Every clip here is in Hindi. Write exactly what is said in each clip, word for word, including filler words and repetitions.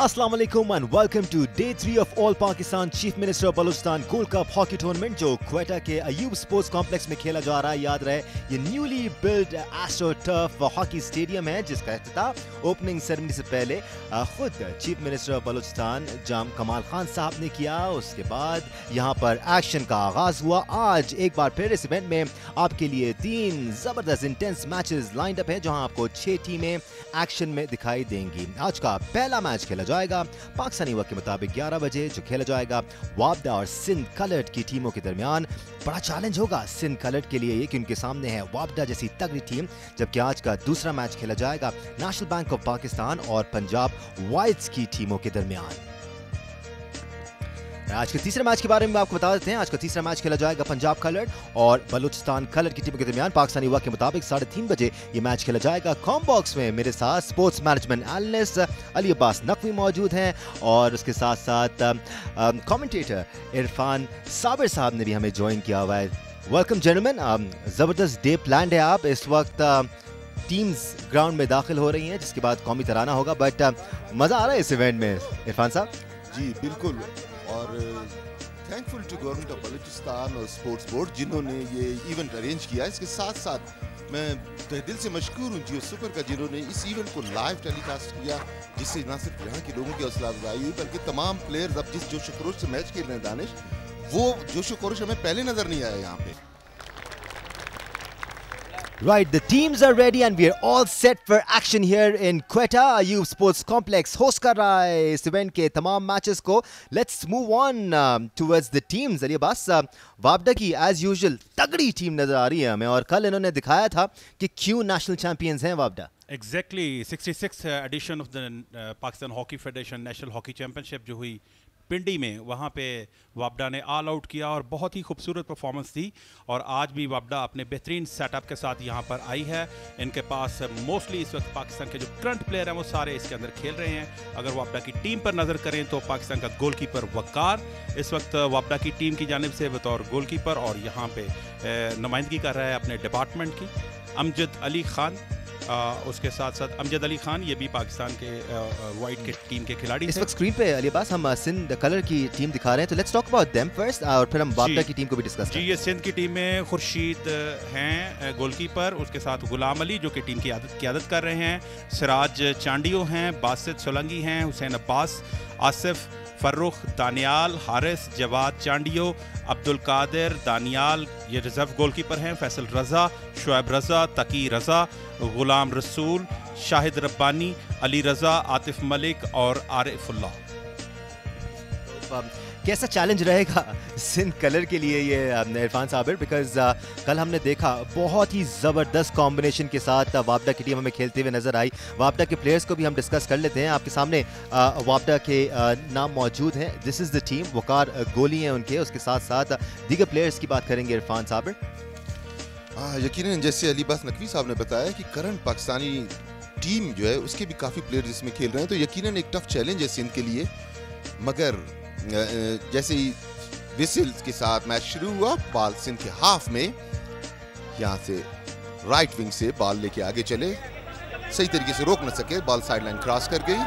अस्सलाम वालेकुम and welcome to day three of all Pakistan chief minister Balochistan gold cup hockey tournament जो क्वेटा के अयूब स्पोर्ट्स कॉम्प्लेक्स में खेला जा रहा है। याद रहे ये newly build astro turf hockey stadium है जिसका अफ्ताह ओपनिंग सेरेमनी से पहले खुद चीफ मिनिस्टर बलूचिस्तान जाम कमाल खान साहब ने किया। उसके बाद यहाँ पर एक्शन का आगाज हुआ। आज एक बार फिर इस इवेंट में आपके लिए तीन जबरदस्त इंटेंस मैचेस लाइंड अप है जहाँ आपको छह टीमें एक्शन में दिखाई देंगी। आज का पहला मैच खेला जाएगा पाकिस्तानी वक्त के मुताबिक ग्यारह बजे जो खेला जाएगा वापडा और सिंध कलर्ड की टीमों के दरमियान। बड़ा चैलेंज होगा सिंध कलर्ड के लिए ये कि उनके सामने है वापडा जैसी तगड़ी टीम, जबकि आज का दूसरा मैच खेला जाएगा नेशनल बैंक ऑफ पाकिस्तान और पंजाब वाइट्स की टीमों के दरमियान। आज के तीसरे मैच के बारे में आपको बता देते हैं। आज का तीसरा मैच खेला जाएगा पंजाब कलर्ड और बलूचिस्तान कलर्ड की टीम के दरमियान। पाकिस्तानी वक्त के मुताबिक साढ़े तीन बजे ये मैच खेला जाएगा। कॉम्बॉक्स में मेरे साथ sports management analyst Ali Abbas Naqvi मौजूद हैं और उसके साथ साथ कमेंटेटर इरफान साबिर साहब ने भी हमें ज्वाइन किया हुआ है। वेलकम जेंटलमैन, ज़बरदस्त डे प्लान है। आप इस वक्त टीम्स ग्राउंड में दाखिल हो रही हैं जिसके बाद कौमी तराना होगा, बट मज़ा आ रहा है इस इवेंट में इरफान साहब? जी बिल्कुल, और thankful to government of Balochistan और स्पोर्ट्स बोर्ड जिन्होंने ये इवेंट अरेंज किया। इसके साथ साथ मैं तहे दिल से मशकूर हूँ जियो सुपर का जिन्होंने इस इवेंट को लाइव टेलीकास्ट किया, जिससे न सिर्फ यहाँ के लोगों की हौसला अफजाई हुई बल्कि तमाम प्लेयर्स अब जिस जोश खरोश से मैच खेल रहे हैं दानिश, वो जोश खरोश हमें पहले नज़र नहीं आया यहाँ पे। Right, the teams are ready and we are all set for action here in Quetta. Ayub Sports Complex host कर रहा है इस इवेंट के तमाम मैचेस को। Let's move on uh, towards the teams। Ali Abbas, वापडा की as usual तगड़ी टीम नज़र आ रही है हमें, और कल इन्होंने दिखाया था कि क्यों नेशनल चैम्पियंस हैं वापडा। Exactly, sixty sixth edition of the Pakistan hockey federation national hockey championship जो हुई पिंडी में, वहाँ पे वापडा ने ऑल आउट किया और बहुत ही खूबसूरत परफॉर्मेंस थी। और आज भी वापडा अपने बेहतरीन सेटअप के साथ यहाँ पर आई है। इनके पास मोस्टली इस वक्त पाकिस्तान के जो करंट प्लेयर हैं वो सारे इसके अंदर खेल रहे हैं। अगर वापडा की टीम पर नज़र करें तो पाकिस्तान का गोलकीपर वकार इस वक्त वापडा की टीम की जानिब से बतौर गोलकीपर और यहाँ पर नुमाइंदगी कर रहा है अपने डिपार्टमेंट की। अमजद अली खान, आ, उसके साथ साथ अमजद अली खान ये भी पाकिस्तान के वाइट के टीम के खिलाड़ी। इस वक्त स्क्रीन पे अली अब्बास हम सिंध कलर की टीम दिखा रहे हैं, तो let's talk about them first और फिर हम वापडा की टीम को भी डिस्कस करेंगे। जी, ये सिंध की टीम में खुर्शीद हैं गोलकीपर, उसके साथ गुलाम अली जो कि टीम की आदत क्यादत कर रहे हैं, सिराज चांडियो हैं, बासित सोलंगी हैं, हुसैन अब्बास, आसिफ, फर्रुख, दानियाल, हारिस, जवाद चांडियो, अब्दुल कादिर, दानियाल ये रिजर्व गोलकीपर हैं, फैसल रज़ा, शुएब रज़ा, तकी रज़ा, गुलाम रसूल, शाहिद रब्बानी, अली रज़ा, आतिफ मलिक और आरिफुल्ला। कैसा चैलेंज रहेगा सिंध कलर के लिए ये इरफान साबिर? बिकॉज कल हमने देखा बहुत ही ज़बरदस्त कॉम्बिनेशन के साथ वापडा की टीम हमें खेलते हुए नज़र आई। वापडा के प्लेयर्स को भी हम डिस्कस कर लेते हैं। आपके सामने वापडा के नाम मौजूद हैं। This is the team. Waqar गोली हैं उनके, उसके साथ साथ दीगर प्लेयर्स की बात करेंगे इरफान साबिर। यकीनन जैसे अली अब्बास नकवी साहब ने बताया कि करंट पाकिस्तानी टीम जो है उसके भी काफ़ी प्लेयर्स इसमें खेल रहे हैं, तो यकीनन एक टफ चैलेंज है सिंध के लिए। मगर जैसे ही विसिल्स के साथ मैच शुरू हुआ, बाल सिंध के हाफ में यहाँ से राइट विंग से बाल लेके आगे चले, सही तरीके से रोक न सके, बाल साइडलाइन क्रॉस कर गई।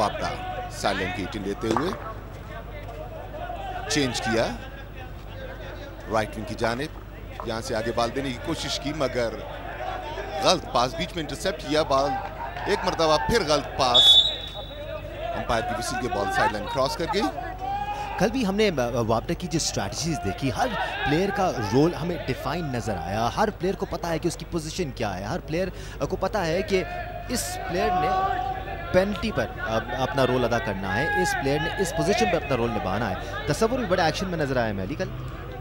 वापडा साइडलाइन की हिट लेते हुए चेंज किया राइट विंग की जानिब, यहाँ से आगे बाल देने की कोशिश की मगर गलत पास, बीच में इंटरसेप्ट किया बाल, एक मरतबा फिर गलत पास, अंपायर की विसिल के बॉल साइड लाइन क्रॉस कर गई। कल भी हमने वापडा की जो स्ट्रैटेजीज देखी, हर प्लेयर का रोल हमें डिफाइन नज़र आया। हर प्लेयर को पता है कि उसकी पोजीशन क्या है, हर प्लेयर को पता है कि इस प्लेयर ने पेनल्टी पर अपना रोल अदा करना है, इस प्लेयर ने इस पोजीशन पर अपना रोल निभाना है। तसव्वुर भी बड़े एक्शन में नज़र आया मैली कल।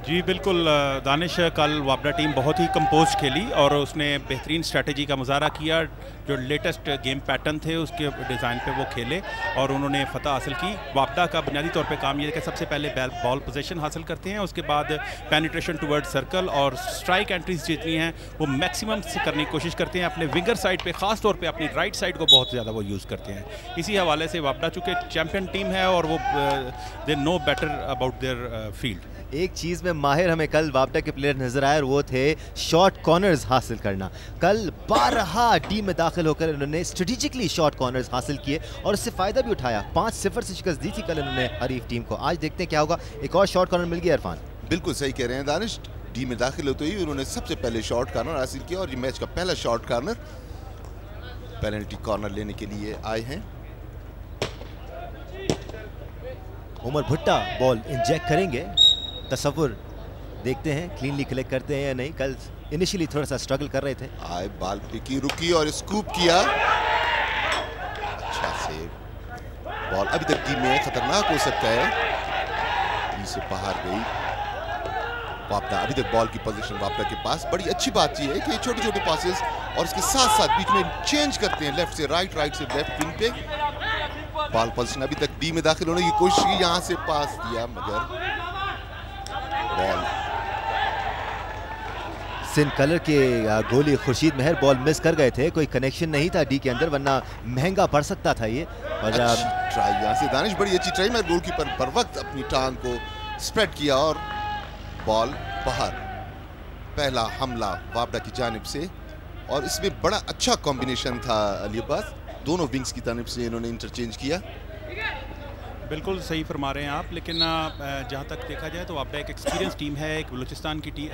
जी बिल्कुल दानिश, कल वापडा टीम बहुत ही कंपोज खेली और उसने बेहतरीन स्ट्रैटेजी का मुजाहरा किया। जो लेटेस्ट गेम पैटर्न थे उसके डिज़ाइन पे वो खेले और उन्होंने फतह हासिल की। वापडा का बुनियादी तौर पे काम यह है कि सबसे पहले बॉल पोजीशन हासिल करते हैं, उसके बाद पेनिट्रेशन टुवर्ड सर्कल और स्ट्राइक एंट्रीज जितनी हैं वो मैक्सिमम करने की कोशिश करते हैं। अपने विंगर साइड पर ख़ास तौर पर अपनी राइट साइड को बहुत ज़्यादा वो यूज़ करते हैं। इसी हवाले से वापडा चूँकि चैम्पियन टीम है और वो they know better about their field. एक चीज़ में माहिर हमें कल वापडा के प्लेयर नजर आए और वो थे शॉर्ट कॉर्नर्स हासिल करना। कल बारहा टीम में दाखिल होकर उन्होंने स्ट्रेटेजिकली शॉर्ट कॉर्नर्स हासिल किए और उससे फ़ायदा भी उठाया। पाँच सिफर से शिकस्त दी थी कल उन्होंने हरीफ टीम को। आज देखते हैं क्या होगा। एक और शॉर्ट कॉर्नर मिल गया। इरफान बिल्कुल सही कह रहे हैं दानिश, टीम में दाखिल होते ही उन्होंने सबसे पहले शॉर्ट कॉर्नर हासिल किया और ये मैच का पहला शॉर्ट कॉर्नर। पेनल्टी कॉर्नर लेने के लिए आए हैं। उमर भुट्टा बॉल इंजेक्ट करेंगे। तसव्वुर देखते हैं क्लीनली कलेक्ट करते हैं या नहीं। कल इनिशियली थोड़ा सा स्ट्रगल कर रहे थे। आए बाल पिकी रुकी और स्कूप किया। अच्छा सेव। बॉल अभी तक टीम में खतरनाक हो सकता है। इसे बाहर गई। वापडा अभी तक बॉल की पोजीशन वापडा के पास। बड़ी अच्छी बात यह है कि छोटे छोटे पासेस और उसके साथ साथ बीच में चेंज करते हैं, लेफ्ट से राइट राइट से लेफ्ट विंग पे। बॉल पोजीशन अभी तक डी में दाखिल होने की कोशिश की, यहाँ से पास दिया मगर बॉल। सिंध कलर के गोली खुर्शीद मेहर बॉल मिस कर गए थे। कोई कनेक्शन नहीं था डी के अंदर, वरना महंगा पड़ सकता था ये। और ट्राई यहाँ से दानिश, बड़ी अच्छी ट्राई। मैं गोलकीपर पर वक्त अपनी टांग को स्प्रेड किया और बॉल बाहर। पहला हमला वापडा की जानिब से और इसमें बड़ा अच्छा कॉम्बिनेशन था अली अब्बास। दोनों विंग्स की जानिब से इन्होंने इंटरचेंज किया। बिल्कुल सही फरमा रहे हैं आप, लेकिन जहाँ तक देखा जाए तो वापडा एक एक्सपीरियंस टीम है। एक बलूचिस्तान की टीम,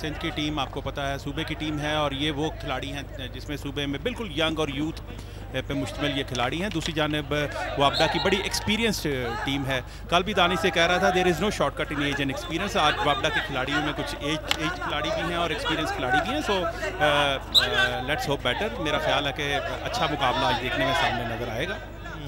सिंध की टीम, आपको पता है सूबे की टीम है और ये वो खिलाड़ी हैं जिसमें सूबे में बिल्कुल यंग और यूथ पे मुश्तमिल ये खिलाड़ी हैं। दूसरी जानिब वापडा की बड़ी एक्सपीरियंस्ड टीम है। कल भी दानिश से कह रहा था there is no shortcut in age and experience. आज वापडा के खिलाड़ियों में कुछ एज एज खिलाड़ी भी हैं और एक्सपीरियंस खिलाड़ी भी हैं। So let's hope better. मेरा ख्याल है कि अच्छा मुकाबला आज देखने में सामने नजर आएगा।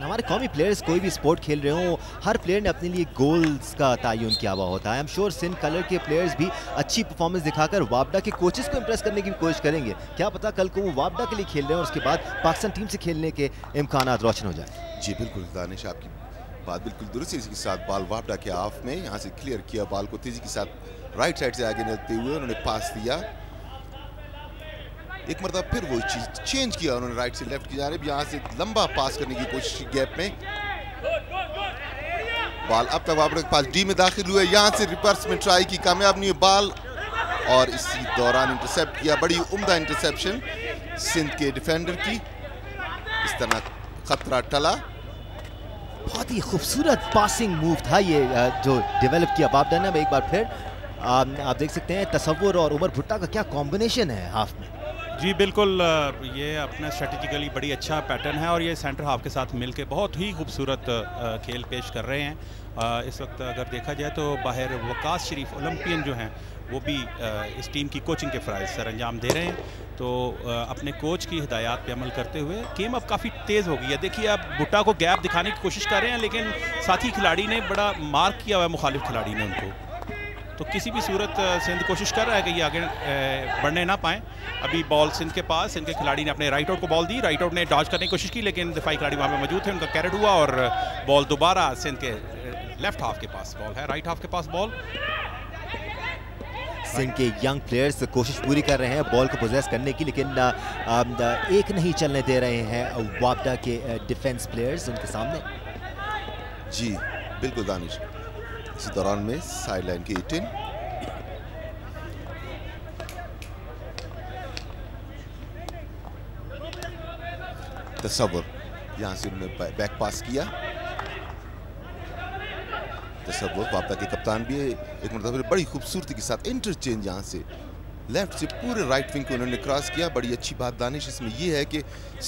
हमारे कौमी प्लेयर्स कोई भी स्पोर्ट खेल रहे हों, हर प्लेयर ने अपने लिए गोल्स का तयन किया हुआ होता है। I am sure Sindh colour के प्लेयर्स भी अच्छी परफॉर्मेंस दिखाकर वापडा के कोचेस को इम्प्रेस करने की भी कोशिश करेंगे। क्या पता कल को वो वापडा के लिए खेल रहे हैं और उसके बाद पाकिस्तान टीम से खेलने के इम्कान रोशन हो जाए। जी बिल्कुल दानिश, आपकी बात बिल्कुल दुरुस्त है। इसके साथ बाल वापडा के हाफ में यहाँ से क्लियर किया, बाल को तेजी के साथ राइट साइड से आगे निकलते हुए उन्होंने पास दिया। एक मरतबा फिर वो चीज चेंज किया उन्होंने, राइट से लेफ्ट की जानिब, यहाँ से लंबा पास करने की कोशिश गैप में। बॉल अब तक वापडा के पास डी में दाखिल हुए, यहाँ से रिवर्स में ट्राई की, कामयाब नहीं हुई बॉल और इसी दौरान इंटरसेप्ट किया। बड़ी उम्दा इंटरसेप्शन सिंध के डिफेंडर की। इस तरह खतरा टला। बहुत ही खूबसूरत पासिंग मूव था ये जो डेवलप किया वापडा ने। अब एक बार फिर आप देख सकते हैं तसव्वुर और उमर भुट्टा का क्या कॉम्बिनेशन है हाफ में। जी बिल्कुल, ये अपना स्ट्रेटेजिकली बड़ी अच्छा पैटर्न है और ये सेंटर हाफ के साथ मिलके बहुत ही खूबसूरत खेल पेश कर रहे हैं। इस वक्त अगर देखा जाए तो बाहर वक़ास शरीफ ओलंपियन जो हैं वो भी इस टीम की कोचिंग के फ़राइज़ सर अंजाम दे रहे हैं। तो अपने कोच की हिदायत पे अमल करते हुए गेम अब काफ़ी तेज़ हो गई है। देखिए आप भुट्टा को गैप दिखाने की कोशिश कर रहे हैं, लेकिन साथी खिलाड़ी ने बड़ा मार्क किया हुआ है, मुखालिफ खिलाड़ी ने उनको। तो किसी भी सूरत सिंध कोशिश कर रहा है कि ये आगे बढ़ने ना पाएँ। अभी बॉल सिंध के पास, सिंध के खिलाड़ी ने अपने राइट आउट को बॉल दी, राइट आउट ने डॉज करने की कोशिश की लेकिन दिफाई खिलाड़ी वहाँ पे मौजूद थे, उनका कैरेट हुआ और बॉल दोबारा सिंध के लेफ्ट हाफ के पास। बॉल है राइट हाफ के पास। बॉल सिंध के यंग प्लेयर्स कोशिश पूरी कर रहे हैं बॉल को पोजेस करने की, लेकिन एक नहीं चलने दे रहे हैं वापडा के डिफेंस प्लेयर्स उनके सामने। जी बिल्कुल दानिश, इस दौरान में साइड लाइन के अठारह तसव्वुर यहां से उन्होंने बैक पास किया। तसव्वुर वापडा के कप्तान भी है। एक मतलब बड़ी खूबसूरती के साथ इंटरचेंज, यहां से लेफ्ट से पूरे राइट विंग को उन्होंने क्रॉस किया। बड़ी अच्छी बात दानिश इसमें यह है कि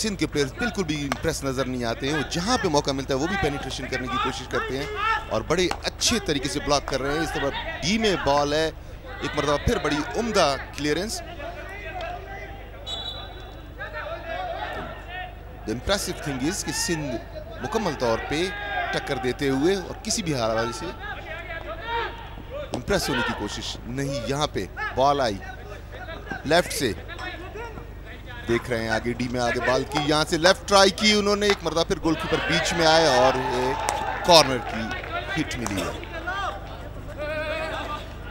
सिंध के प्लेयर्स बिल्कुल भी इंप्रेस नज़र नहीं आते हैं। वो जहाँ पे मौका मिलता है वो भी पेनिट्रेशन करने की कोशिश करते हैं और बड़े अच्छे तरीके से ब्लॉक कर रहे हैं। इस तरह डी में बॉल है, एक मरतबा फिर बड़ी उम्दा clearance. The impressive thing is कि सिंध मुकम्मल तौर पर टक्कर देते हुए और किसी भी हालात से इंप्रेस होने की कोशिश नहीं। यहाँ पे बॉल आई लेफ्ट से, देख रहे हैं आगे डी में आगे बॉल की, यहाँ से लेफ्ट ट्राई की उन्होंने, एक मरतबा फिर गोलकीपर बीच में आए और कॉर्नर की हिट मिली है।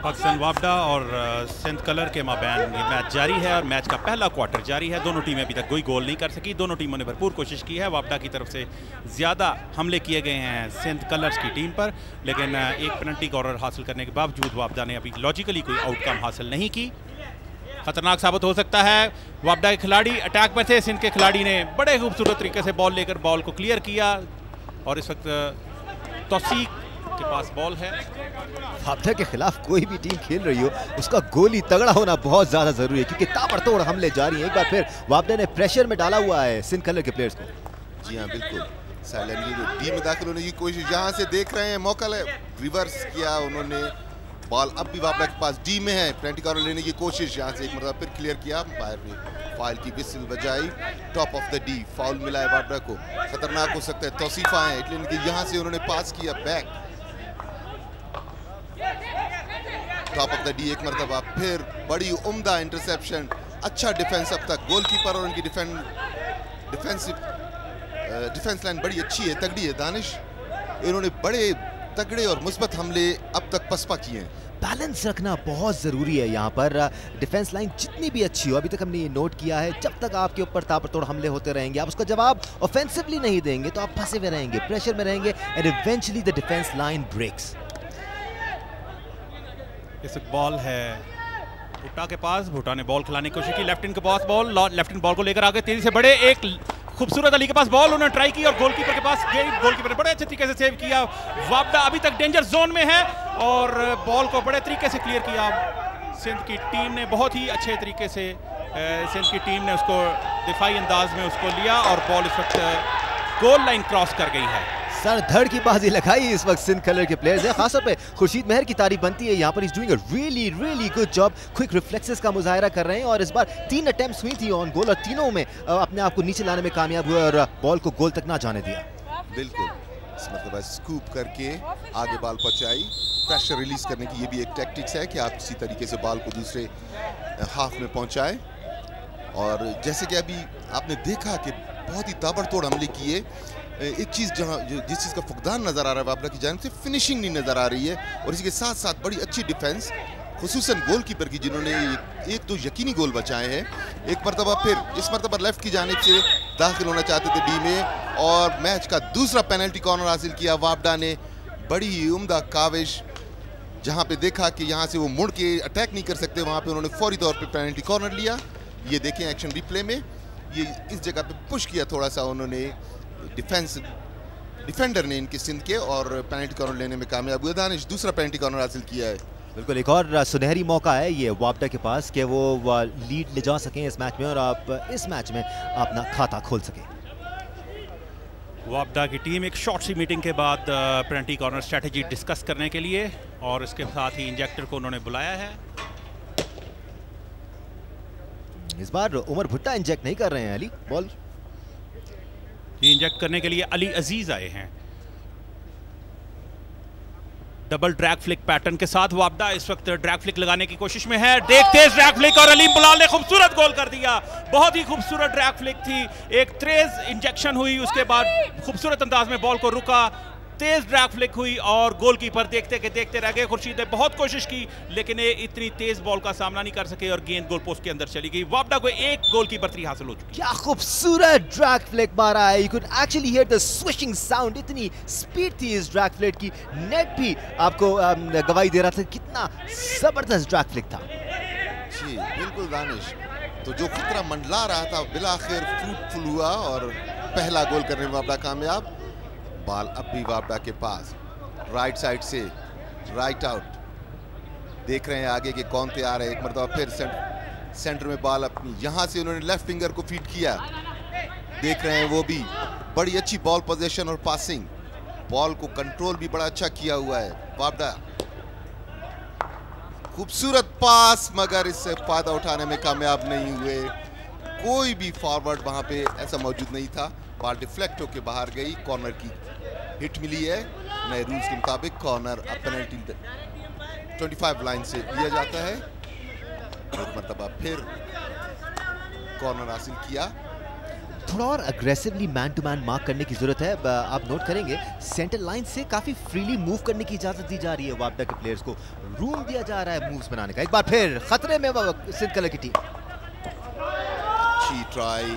पाकिस्तान वापडा और सिंध कलर के माबैन ये मैच जारी है और मैच का पहला क्वार्टर जारी है। दोनों टीमें अभी तक कोई गोल नहीं कर सकी। दोनों टीमों ने भरपूर कोशिश की है। वापडा की तरफ से ज़्यादा हमले किए गए हैं सिंध कलर्स की टीम पर, लेकिन एक पेनल्टी कॉर्नर हासिल करने के बावजूद वापडा ने अभी लॉजिकली कोई आउटकम हासिल नहीं की। खतरनाक साबित हो सकता है। वापडा के खिलाड़ी अटैक पर थे। सिंध के खिलाड़ी ने बड़े खूबसूरत तरीके से बॉल लेकर बॉल को क्लियर किया और इस वक्त तौसीफ के पास बॉल है। वापडा के खिलाफ कोई भी टीम खेल रही हो उसका गोली तगड़ा होना बहुत ज्यादा जरूरी है, क्योंकि ताबड़तोड़ हमले जारी हैं। एक बार फिर वापडा ने प्रेशर में डाला हुआ है सिंध कलर के प्लेयर्स को। जी हाँ, बिल्कुल टीम में दाखिल होने की कोशिश। यहाँ से देख रहे हैं मौका है, रिवर्स किया उन्होंने, बॉल अब भी वापडा के पास डी में है। पेनल्टी कॉर्नर लेने की कोशिश, यहाँ से एक मरतबा फिर क्लियर किया, फाउल की विसल बजाई, top of the D foul मिला है वापडा को। खतरनाक हो सकता है। तौसीफ आए यहाँ से, उन्होंने पास किया back, top of the D एक मरतबा फिर, बड़ी उम्दा इंटरसेप्शन। अच्छा डिफेंस अब तक गोलकीपर और उनकी डिफेंस डिफेंसिव डिफेंस लाइन बड़ी अच्छी है, तगड़ी है दानिश। इन्होंने बड़े तगड़े और मुस्बत हमले अब तक पसपा किए हैं। बैलेंस रखना बहुत ज़रूरी है यहाँ पर। डिफेंस लाइन जितनी भी अच्छी हो, अभी तक हमने ये नोट किया है, जब तक आपके ऊपर ताबड़तोड़ हमले होते रहेंगे, आप उसका जवाब ऑफेंसिवली नहीं देंगे तो आप फंसे हुए रहेंगे, प्रेशर में रहेंगे and eventually the defence line breaks. इस बॉल है भुट्टा के पास। भुट्टा ने बॉल खिलाने की कोशिश की, लेफ्ट इन के पास बॉल, लेफ्ट इन बॉल को लेकर आगे तेजी से बढ़े, एक खूबसूरत अली के पास बॉल, उन्होंने ट्राई की और गोलकीपर के पास गई। गोलकीपर ने बड़े अच्छे तरीके से सेव किया। वापडा अभी तक डेंजर जोन में है और बॉल को बड़े तरीके से क्लियर किया। सिंध की टीम ने बहुत ही अच्छे तरीके से सिंध की टीम ने उसको दिफाई अंदाज में उसको लिया और बॉल इस वक्त गोल लाइन क्रॉस कर गई है। सर धड़ की बाजी लगाई इस वक्त सिंध कलर के प्लेयर्स हैं। खासतौर पे खुर्शीद मेहर की तारीफ बनती है यहाँ पर। Is doing a really really good job. Quick reflexes का मुजाहरा कर रहे हैं और इस बार तीन अटेम्प्ट्स हुई थी ऑन गोल और तीनों में अपने आप को नीचे लाने में कामयाब हुए और बॉल को गोल तक ना जाने दिया। बिल्कुल मतलब स्कूप करके आगे बॉल पहुँचाई, प्रेशर रिलीज करने की ये भी एक टैक्टिक्स है कि आप इसी तरीके से बॉल को दूसरे हाफ में पहुँचाएँ। और जैसे कि अभी आपने देखा कि बहुत ही ताबड़तोड़ हमले किए। एक चीज़ जहाँ जिस चीज़ का फुकदान नज़र आ रहा है वापडा की जानिब से, फिनिशिंग नहीं नज़र आ रही है और इसी के साथ साथ बड़ी अच्छी डिफेंस, खुसूसन गोलकीपर की, जिन्होंने एक दो यकीनी गोल बचाए हैं। एक मरतबा फिर इस मरतबा लेफ्ट की जानिब से दाखिल होना चाहते थे डी में और मैच का दूसरा पेनल्टी कॉर्नर हासिल किया वापडा ने। बड़ी उम्दा काविश, जहाँ पर देखा कि यहाँ से वो मुड़ के अटैक नहीं कर सकते, वहाँ पर उन्होंने फौरी तौर पर पेनल्टी कॉर्नर लिया। ये देखें एक्शन रिप्ले में, ये इस जगह पर पुश किया थोड़ा सा उन्होंने, डिफेंस डिफेंडर ने इनके सिंध के, और पेनल्टी कॉर्नर लेने में कामयाब हुआ दानिश। दूसरा पेनल्टी कॉर्नर हासिल किया है। बिल्कुल एक और सुनहरी मौका है ये वापडा के पास कि वो लीड ले जा सकें इस मैच में और आप इस मैच में अपना खाता खोल सकें। वापडा की टीम एक शॉर्ट सी मीटिंग के बाद पेनल्टी कॉर्नर स्ट्रेटजी डिस्कस करने के लिए और इसके साथ ही इंजेक्टर को उन्होंने बुलाया है। इस बार उमर भुट्टा इंजेक्ट नहीं कर रहे हैं अली बॉल, ये इंजेक्ट करने के लिए अली अजीज आए हैं। डबल ड्रैग फ्लिक पैटर्न के साथ वापडा इस वक्त ड्रैग फ्लिक लगाने की कोशिश में है। देखते हैं ड्रैग फ्लिक और अलीम बिलाल ने खूबसूरत गोल कर दिया। बहुत ही खूबसूरत ड्रैग फ्लिक थी, एक तेज इंजेक्शन हुई, उसके बाद खूबसूरत अंदाज में बॉल को रुका, तेज ड्रैग फ्लिक हुई और गोलकीपर देखते के देखते रह गए। खुर्शीद ने बहुत कोशिश की लेकिन ये इतनी तेज बॉल का सामना नहीं कर सके और गेंद गोल पोस्ट के अंदर चली गई। वापडा को एक गोल की बर्तरी हासिल हो चुकी। क्या खूबसूरत ड्रैग फ्लिक मारा है। You could actually hear the swishing sound, इतनी स्पीड थी इस ड्रैग फ्लिक की। नेट भी आपको गवाही दे रहा था, कितना जबरदस्त ड्रैग फ्लिक था। जी बिल्कुल दानिश, तो जो खतरा मंडला रहा था बिलाखिर फ्रूटफुल हुआ और पहला गोल करने में वापडा कामयाब। बॉल अब भी वापडा के पास, राइट साइड से राइट आउट, देख रहे हैं आगे के कौन थे आ रहे हैं। एक मरतबा फिर सेंटर, सेंटर में बॉल अपनी, यहाँ से उन्होंने लेफ्ट फिंगर को फीड किया, देख रहे हैं वो भी बड़ी अच्छी बॉल पोजीशन और पासिंग, बॉल को कंट्रोल भी बड़ा अच्छा किया हुआ है वापडा। खूबसूरत पास मगर इससे फायदा उठाने में कामयाब नहीं हुए। कोई भी फॉरवर्ड वहाँ पे ऐसा मौजूद नहीं था। बॉल डिफ्लेक्ट होकर बाहर गई, कॉर्नर की हिट मिली है। नए रूल्स के मुताबिक कॉर्नर अब पेनल्टी पच्चीस लाइन से दिया जाता है। एक मरतबा फिर कॉर्नर हासिल किया। थोड़ा और aggressively man to man mark करने की जरूरत है। आप नोट करेंगे सेंटर लाइन से काफी फ्रीली मूव करने की इजाजत दी जा रही है, वापडा के प्लेयर्स को रूम दिया जा रहा है मूव्स बनाने का। एक बार फिर खतरे में सिंध कलर की टीम। अच्छी ट्राई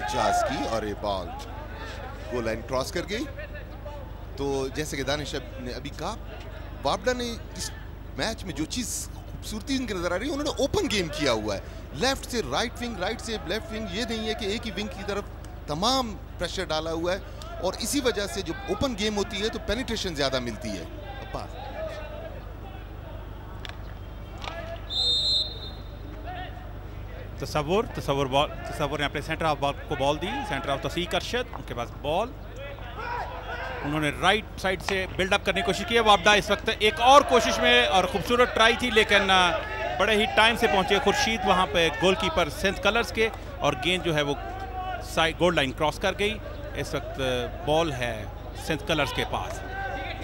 एजाज की और ये बॉल गोल लाइन क्रॉस कर गई। तो जैसे कि दानिश ने अभी कहा, वापडा ने इस मैच में जो चीज खूबसूरती इनकी नजर आ रही है, उन्होंने ओपन गेम किया हुआ है। लेफ्ट से राइट विंग, राइट से लेफ्ट विंग, ये नहीं है कि एक ही विंग की तरफ तमाम प्रेशर डाला हुआ है। और इसी वजह से जो ओपन गेम होती है तो पेनिट्रेशन ज्यादा मिलती है। अब्बास तसव्वुर, तसव्वुर बॉल, तसव्वुर ने अपने सेंटर ऑफ बॉल को बॉल दी, सेंटर ऑफ तौसीफ अरशद, उनके पास बॉल, उन्होंने राइट साइड से बिल्डअप करने की कोशिश की है। वापडा इस वक्त एक और कोशिश में, और खूबसूरत ट्राई थी लेकिन बड़े ही टाइम से पहुंचे खुर्शीद वहां पे गोलकीपर सिंध कलर्स के, और गेंद जो है वो साइड गोल लाइन क्रॉस कर गई। इस वक्त बॉल है सिंध कलर्स के पास,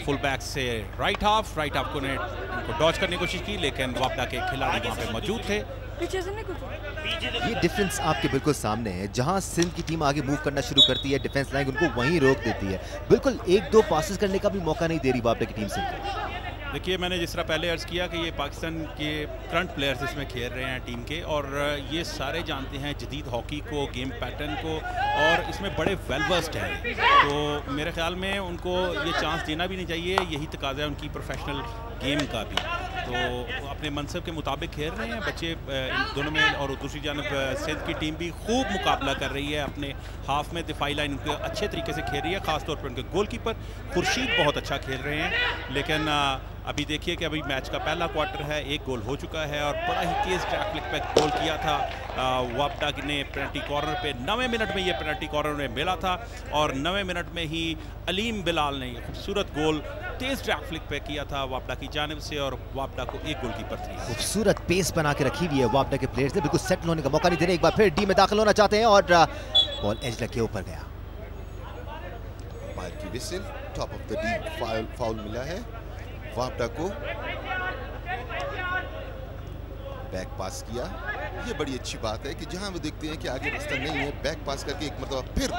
फुल बैक से राइट हाफ, राइट हाफ को ने उनको डॉच करने की कोशिश की लेकिन वापडा के खिलाड़ी वहाँ पे मौजूद थे। ये डिफरेंस आपके बिल्कुल सामने है, जहां सिंध की टीम आगे मूव करना शुरू करती है, डिफेंस लाइन उनको वहीं रोक देती है, बिल्कुल एक दो पासेस करने का भी मौका नहीं दे रही वापडा की टीम सिंध को। देखिए मैंने जिस तरह पहले अर्ज किया कि ये पाकिस्तान के फ्रंट प्लेयर्स इसमें खेल रहे हैं टीम के, और ये सारे जानते हैं जदीद हॉकी को, गेम पैटर्न को, और इसमें बड़े वेलवर्स्ड हैं। तो मेरे ख्याल में उनको ये चांस देना भी नहीं चाहिए, यही तकाजा है उनकी प्रोफेशनल गेम का भी। तो अपने मनसब के मुताबिक खेल रहे हैं बच्चे इन दोनों में। और दूसरी जानब सिंध की टीम भी खूब मुकाबला कर रही है, अपने हाफ में दिफाई लाइन उनके अच्छे तरीके से खेल रही है, खासतौर पर उनके गोलकीपर खुर्शीद बहुत अच्छा खेल रहे हैं। लेकिन अभी देखिए कि अभी मैच का पहला क्वार्टर है, एक गोल हो चुका है, और बड़ा ही तेज़ ट्रैफिक पे गोल किया था वापडा ने पेनल्टी कॉर्नर पे। नवे मिनट में ये पेनल्टी कॉर्नर उन्हें मिला था और नवे मिनट में ही अलीम बिलाल ने खूबसूरत गोल तेज़ ट्रैफिक पे किया था वापडा की जानिब से, और वापडा को एक गोल की परतरी। खूबसूरत पेस बना के रखी हुई है वापडा के प्लेयर्स ने, बिल्कुल सेटल होने का मौका नहीं दे रहे। एक बार फिर डी में दाखिल होना चाहते हैं और बॉल एज लग के ऊपर गया। Top of the D foul मिला है वापडा को, बैक पास किया। ये बड़ी अच्छी बात है कि जहां वो देखते हैं कि आगे रास्ता नहीं है, बैक पास करके एक मतलब फिर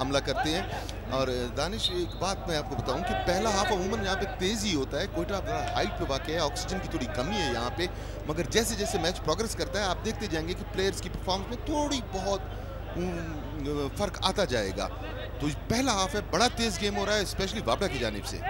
हमला करते हैं। और दानिश एक बात मैं आपको बताऊं कि पहला हाफ अमूमन यहाँ पे तेज़ी होता है, क्वेटा अपना हाइट पे वाकई है, ऑक्सीजन की थोड़ी कमी है यहाँ पे, मगर जैसे जैसे मैच प्रोग्रेस करता है आप देखते जाएंगे कि प्लेयर्स की परफॉर्मेंस में थोड़ी बहुत फ़र्क आता जाएगा। तो पहला हाफ है, बड़ा तेज़ गेम हो रहा है स्पेशली वापडा की जानिब से।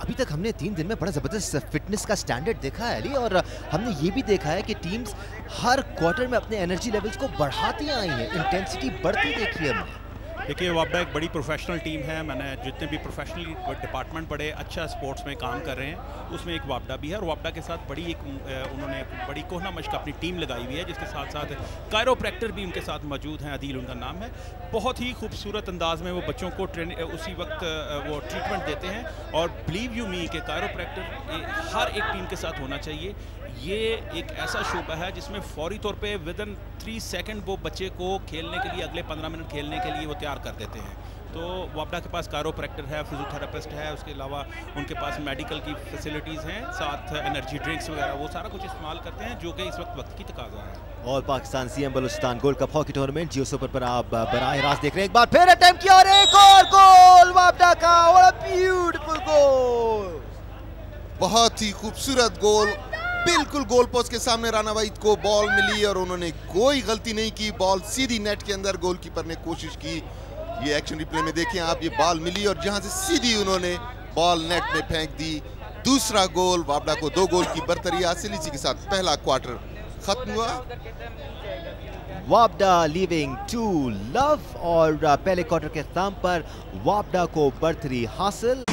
अभी तक हमने तीन दिन में बड़ा ज़बरदस्त फिटनेस का स्टैंडर्ड देखा है अली, और हमने ये भी देखा है कि टीम्स हर क्वार्टर में अपने एनर्जी लेवल्स को बढ़ाती आई हैं, इंटेंसिटी बढ़ती देखी है हमने। देखिए वापडा एक बड़ी प्रोफेशनल टीम है, मैंने जितने भी प्रोफेशनल डिपार्टमेंट बड़े अच्छा स्पोर्ट्स में काम कर रहे हैं उसमें एक वापडा भी है, और वापडा के साथ बड़ी एक उन्होंने बड़ी कोहना मशक अपनी टीम लगाई हुई है, जिसके साथ साथ कायरोप्रैक्टर भी उनके साथ मौजूद हैं, अदील उनका नाम है। बहुत ही खूबसूरत अंदाज में वो बच्चों को ट्रेन उसी वक्त वो ट्रीटमेंट देते हैं, और बिलीव यू मी के कायरोप्रैक्टर हर एक टीम के साथ होना चाहिए। ये एक ऐसा शोबा है जिसमें फौरी तौर पे विद इन थ्री सेकंड वो बच्चे को खेलने के लिए, अगले पंद्रह मिनट खेलने के लिए वो तैयार कर देते हैं। तो वापडा के पास कायरोप्रैक्टर है, फिजियोथेरेपिस्ट है, उसके अलावा उनके पास मेडिकल की फैसिलिटीज़ हैं, साथ एनर्जी ड्रिंक्स वगैरह, वो सारा कुछ इस्तेमाल करते हैं जो कि इस वक्त वक्त की तकाजा है। और Pakistan CM Balochistan gold cup hockey tournament जियो सुपर पर आप बराह रास्त देख रहे हैं। एक बार फिर अटैम्प्ट किया और एक और गोल वापडा का, और ब्यूटीफुल गोल, बहुत ही खूबसूरत गोल, बिल्कुल गोल पोस्ट के सामने राणा वाहिद को बॉल मिली और उन्होंने कोई गलती नहीं की, बॉल सीधी नेट के अंदर, गोलकीपर ने कोशिश की। ये एक्शन रिप्ले में देखें आप, ये बॉल मिली और जहां से सीधी उन्होंने बॉल नेट में फेंक दी। दूसरा गोल, वापडा को दो गोल की बर्तरी हासिल, इसी के साथ पहला क्वार्टर खत्म हुआ। वापडा लीविंग टू लव, और पहले क्वार्टर के खत्म पर वापडा को बर्तरी हासिल।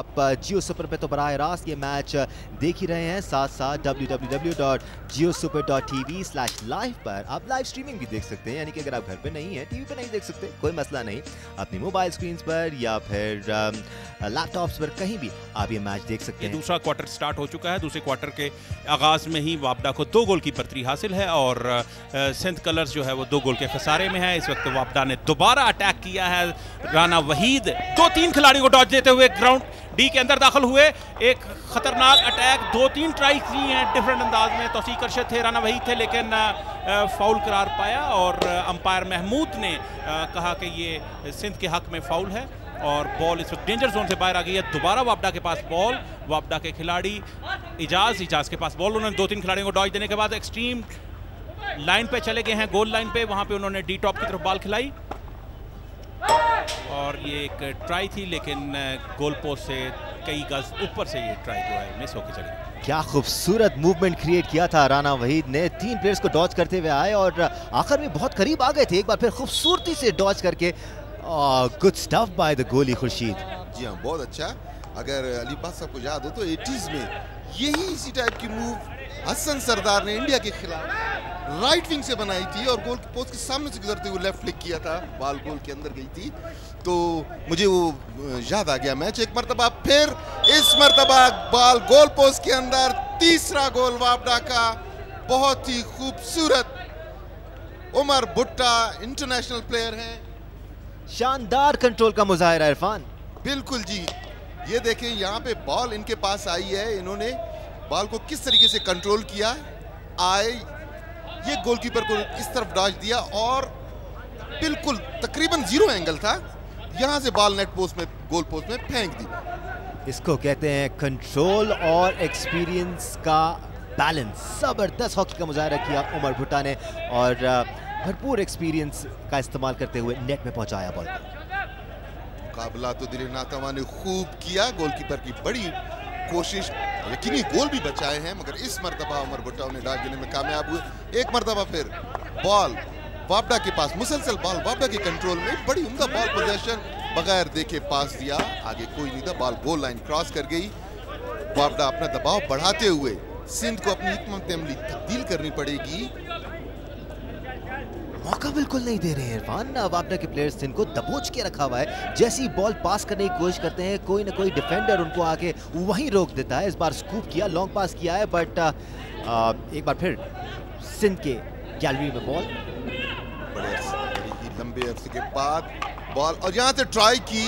आप जियो सुपर पे तो बराह रास्त ये मैच देख ही रहे हैं, साथ साथ W W W dot Geo super dot T V slash live पर आप लाइव स्ट्रीमिंग भी देख सकते हैं। यानी कि अगर आप घर पे नहीं हैं, टीवी पे नहीं देख सकते, कोई मसला नहीं, अपनी मोबाइल स्क्रीन पर या फिर लैपटॉप्स पर कहीं भी आप ये मैच देख सकते हैं। दूसरा क्वार्टर स्टार्ट हो चुका है, दूसरे क्वार्टर के आगाज़ में ही वापडा को दो गोल की बर्तरी हासिल है और सिंध कलर्स जो है वो दो गोल के खसारे में है। इस वक्त वापडा ने दोबारा अटैक किया है, राना वहीद दो तीन खिलाड़ियों को डॉच देते हुए ग्राउंड डी के अंदर दाखिल हुए। एक खतरनाक अटैक, दो तीन ट्राई की हैं डिफरेंट अंदाज में। तौसीफ अरशद थे, राना वहीद थे, लेकिन फाउल करार पाया और अंपायर महमूद ने कहा कि ये सिंध के हक में फाउल है और बॉल इस वक्त डेंजर जोन से बाहर आ गई है। दोबारा वापडा के पास बॉल, वापडा के खिलाड़ी एजाज, एजाज के पास बॉल, उन्होंने दो तीन खिलाड़ियों को डॉच देने के बाद एक्सट्रीम लाइन पे चले गए हैं, गोल लाइन पे। वहां पे उन्होंने डी टॉप की तरफ बॉल खिलाई और ये एक ट्राई थी, लेकिन गोल पोस्ट से कई गज ऊपर से ये ट्राई जो है मिस होकर चली। क्या खूबसूरत मूवमेंट क्रिएट किया था राना वहीद ने, तीन प्लेयर्स को डॉच करते हुए आए और आखिर में बहुत करीब आ गए थे। एक बार फिर खूबसूरती से डॉच करके, गुड स्टफ बाय द गोली खुर्शीद। जी हाँ, बहुत अच्छा। अगर अली अब्बास साहब को याद हो तो एटीज़ में यही इसी टाइप की मूव हसन सरदार ने इंडिया के खिलाफ राइट विंग से बनाई थी और गोल पोस्ट के सामने से गुजरते हुए लेफ्ट फ्लिक किया था, बॉल गोल के अंदर गई थी। तो मुझे वो याद आ गया मैच। एक मरतबा फिर इस मरतबा बॉल गोल पोस्ट के अंदर, तीसरा गोल वापडा का। बहुत ही खूबसूरत, उमर भुट्टा इंटरनेशनल प्लेयर हैं। शानदार कंट्रोल का मुजाहिरा इरफान। बिल्कुल जी, ये देखें यहाँ पे बॉल इनके पास आई है, इन्होंने बॉल को किस तरीके से कंट्रोल किया। आए ये गोलकीपर को इस तरफ डॉच दिया और बिल्कुल तकरीबन जीरो एंगल था, यहाँ से बॉल नेट पोस्ट में, गोल पोस्ट में फेंक दी। इसको कहते हैं कंट्रोल और एक्सपीरियंस का बैलेंस। जबरदस्त हॉकी का मुजाहिरा किया उमर भुट्टा ने और भरपूर एक्सपीरियंस का इस्तेमाल करते हुए नेट में पहुंचाया बॉल। मुकाबला तो दिल नातवा ने खूब किया, गोलकीपर की बड़ी कोशिश, यकीनी गोल भी बचाए हैं, मगर इस मरतबा उमर भुट्टा ने डाक देने में कामयाब हुए। एक मरतबा फिर बॉल वापडा के पास, मुसलसल बॉल वापडा के कंट्रोल में, बड़ी उम्दा बॉल पोजीशन, बगैर देखे पास दिया, आगे कोई नहीं था, बॉल गोल लाइन क्रॉस कर गई। वापडा अपना दबाव बढ़ाते हुए, सिंध को अपनी हिकमत अमली तब्दील करनी पड़ेगी, मौका बिल्कुल नहीं दे रहे हैं इरफान। वापडा के प्लेयर्स सिंध को दबोच के रखा हुआ है, जैसी बॉल पास करने की कोशिश करते हैं कोई ना कोई डिफेंडर उनको आके वहीं रोक देता है। इस बार स्कूप किया, लॉन्ग पास किया है, बट आ, एक बार फिर सिंध के गैलरी में बॉल, बड़े लंबे अरसे के बाद बॉल, और यहाँ से ट्राई की,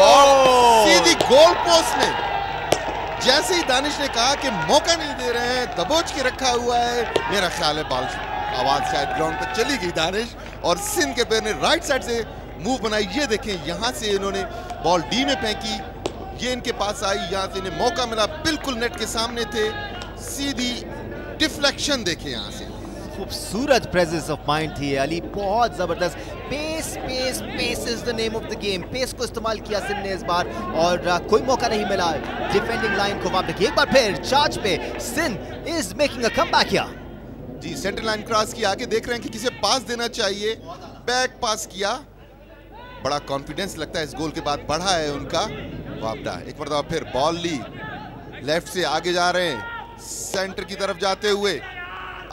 बॉल सीधी गोल पोस्ट में। जैसे ही दानिश ने कहा कि मौका नहीं दे रहे हैं, दबोच के रखा हुआ है, मेरा ख्याल है बॉल आवाज शायद ग्राउंड पर चली गई दानिश और सिंध के प्लेयर ने राइट साइड से मूव बनाई। ये देखें यहाँ से इन्होंने बॉल डी में फेंकी, ये इनके पास आई, यहाँ से इन्हें मौका मिला, बिल्कुल नेट के सामने थे, सीधी डिफ्लेक्शन। देखें यहाँ से खूबसूरत प्रेजेंस ऑफ माइंड थी अली, बहुत ज़बरदस्त। Pace pace pace is the name of the game, pace को इस्तेमाल किया सिंध ने इस बार और कोई मौका नहीं मिला डिफेंडिंग लाइन को। वापस एक बार फिर चार्ज पे, Sindh is making a comeback किया जी। सेंटर लाइन क्रॉस किया, आगे देख रहे हैं कि किसे पास देना चाहिए, बैक पास किया। बड़ा कॉन्फिडेंस लगता है इस गोल के बाद बढ़ा है उनका वापडा। एक बार फिर बॉल ली, लेफ्ट से आगे जा रहे हैं, सेंटर की तरफ जाते हुए,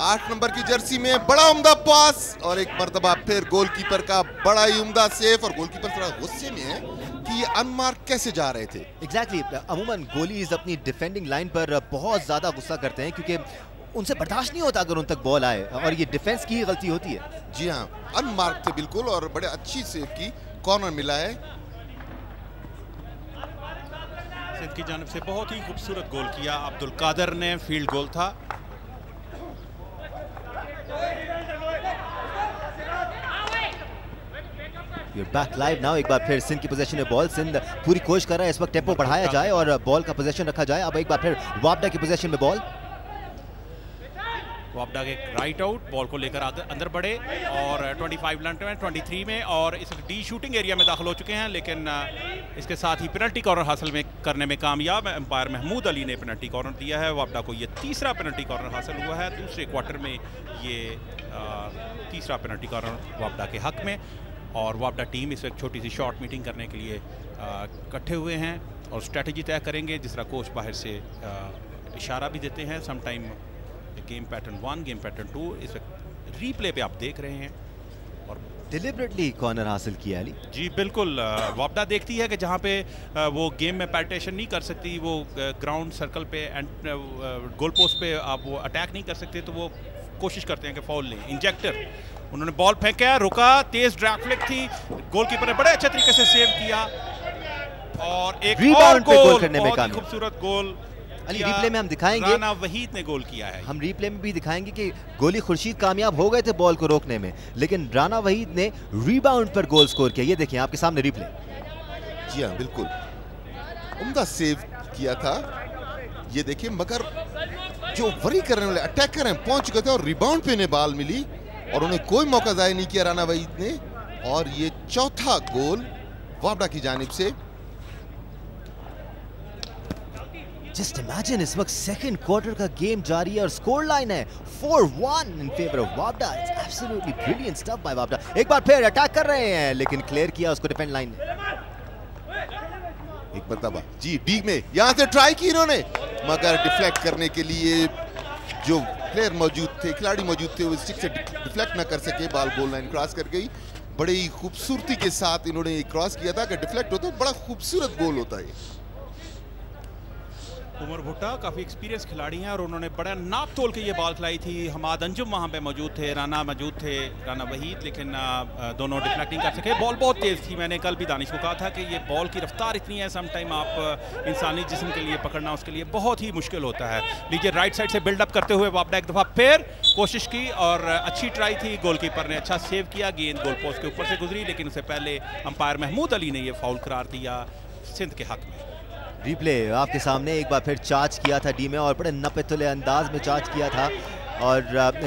आठ नंबर की जर्सी में बड़ा उम्दा पास और एक मरतबा फिर गोलकीपर का बड़ा ही उम्दा सेफ। और गोलकीपर थोड़ा गुस्से में है कि ये अनमार्क कैसे जा रहे थे। Exactly exactly. अमूमन गोलीज अपनी डिफेंडिंग लाइन पर बहुत ज़्यादा गुस्सा करते हैं क्योंकि उनसे बर्दाश्त नहीं होता अगर उन तक बॉल आए, और ये डिफेंस की गलती होती है। जी हाँ, अनमार्क थे बिल्कुल और बड़े अच्छी सेफ की, कॉर्नर मिला है सिंध की जानिब से। बहुत ही खूबसूरत गोल किया अब्दुल कादर ने, फील्ड गोल था। बैक लाइव नाउ, एक बार फिर सिंध की पोजीशन में बॉल, सिंध पूरी कोशिश कर रहा है इस वक्त टेम्पो बढ़ाया जाए और बॉल का पोजीशन रखा जाए। अब एक बार फिर वापडा की पोजीशन में बॉल, वापडा के राइट आउट, बॉल को लेकर अंदर बढ़े और पच्चीस लंट में, तेईस में और इस डी शूटिंग एरिया में दाखिल हो चुके हैं, लेकिन इसके साथ ही पेनल्टी कॉर्नर हासिल में करने में कामयाब। अंपायर महमूद अली ने पेनल्टी कॉर्नर दिया है, वापडा को ये तीसरा पेनल्टी कॉर्नर हासिल हुआ है। दूसरे क्वार्टर में ये तीसरा पेनल्टी कॉर्नर वापडा के हक में। और वापडा टीम इस एक छोटी सी शॉर्ट मीटिंग करने के लिए इकट्ठे हुए हैं और स्ट्रेटजी तय करेंगे, जिस तरह कोच बाहर से आ, इशारा भी देते हैं। Sometime game pattern one, game pattern two, इस वक्त रीप्ले पे आप देख रहे हैं। और डिलिबरेटली कॉर्नर हासिल किया अली जी, बिल्कुल। वापडा देखती है कि जहाँ पे वो गेम में पैल्टेशन नहीं कर सकती, वो ग्राउंड सर्कल पे एंड गोल पोस्ट पे आप वो अटैक नहीं कर सकते, तो वो कोशिश करते हैं कि फाउल लें। इंजेक्टर, उन्होंने बॉल फेंका, रुका, तेज ड्रैग फ्लिक थी, गोलकीपर ने बड़े अच्छे तरीके से सेव किया और एक और गोल करने में कामयाब, खूबसूरत गोल। अली रिप्ले में हम दिखाएंगे, राना वहीद ने गोल किया है। हम रिप्ले में भी दिखाएंगे कि गोली खुर्शीद कामयाब हो गए थे बॉल को रोकने में, लेकिन राना वहीद ने रीबाउंड पर गोल स्कोर किया। ये देखिए आपके सामने रिप्ले। जी हाँ, बिल्कुल उम्दा सेव किया था, ये देखिए। मगर जो वरी करने वाले अटैकर हैं, पहुंच चुके थे और रिबाउंड पे उन्हें बाल मिली और उन्हें कोई मौका ज़ाया नहीं किया राना वहीद ने, और ये चौथा गोल वापडा की जानिब से। Just imagine, इस वक्त सेकंड क्वार्टर का गेम जारी है और स्कोर लाइन है four one in favor of वापडा। It's absolutely brilliant stuff by वापडा। एक बार फिर अटैक कर रहे हैं, लेकिन क्लियर किया उसको डिफेंड लाइन ने। एक मरतबा जी डी में यहाँ से ट्राई की इन्होंने, मगर डिफ्लेक्ट करने के लिए जो प्लेयर मौजूद थे, खिलाड़ी मौजूद थे, वो स्टिक से डिफ्लेक्ट ना कर सके, बॉल गोल लाइन क्रॉस कर गई। बड़े ही खूबसूरती के साथ इन्होंने ये क्रॉस किया था कि डिफ्लेक्ट होता है, बड़ा खूबसूरत गोल होता है। उमर भुट्टा काफ़ी एक्सपीरियंस खिलाड़ी हैं और उन्होंने बड़ा नाप तोल के ये बॉल खिलाई थी। हम्माद अंजुम वहाँ पे मौजूद थे, राना मौजूद थे, राना वहीद, लेकिन दोनों डिफ्लेक्टिंग कर सके। बॉल बहुत तेज़ थी। मैंने कल भी दानिश को कहा था कि ये बॉल की रफ्तार इतनी है, सम टाइम आप इंसानी जिस्म के लिए पकड़ना उसके लिए बहुत ही मुश्किल होता है। लीजिए, राइट साइड से बिल्डअप करते हुए वापडा एक दफ़ा फिर कोशिश की और अच्छी ट्राई थी, गोलकीपर ने अच्छा सेव किया। गेंद गोल पोस्ट के ऊपर से गुजरी, लेकिन उससे पहले अंपायर महमूद अली ने यह फाउल करार दिया सिंध के हक में। रिप्ले आपके सामने, एक बार फिर चार्ज किया था डी में और बड़े नपे तुले अंदाज में चार्ज किया था और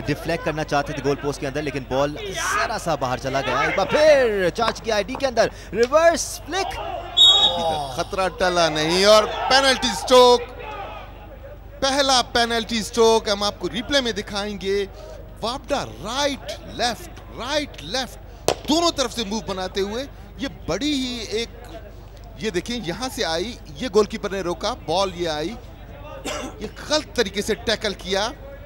डिफ्लेक्ट करना चाहते थे गोल पोस्ट के अंदर, लेकिन बॉल जरा सा बाहर चला गया। एक बार फिर चार्ज किया डी के अंदर, रिवर्स फ्लिक, खतरा टला नहीं और पेनल्टी स्ट्रोक। पहला पेनल्टी स्ट्रोक हम आपको रिप्ले में दिखाएंगे। वापडा राइट लेफ्ट, राइट लेफ्ट दोनों तरफ से मूव बनाते हुए, ये बड़ी ही एक, ये देखिए यहाँ से आई, ये गोलकीपर ने रोका, बॉल ये आई, ये गलत तरीके से टैकल किया,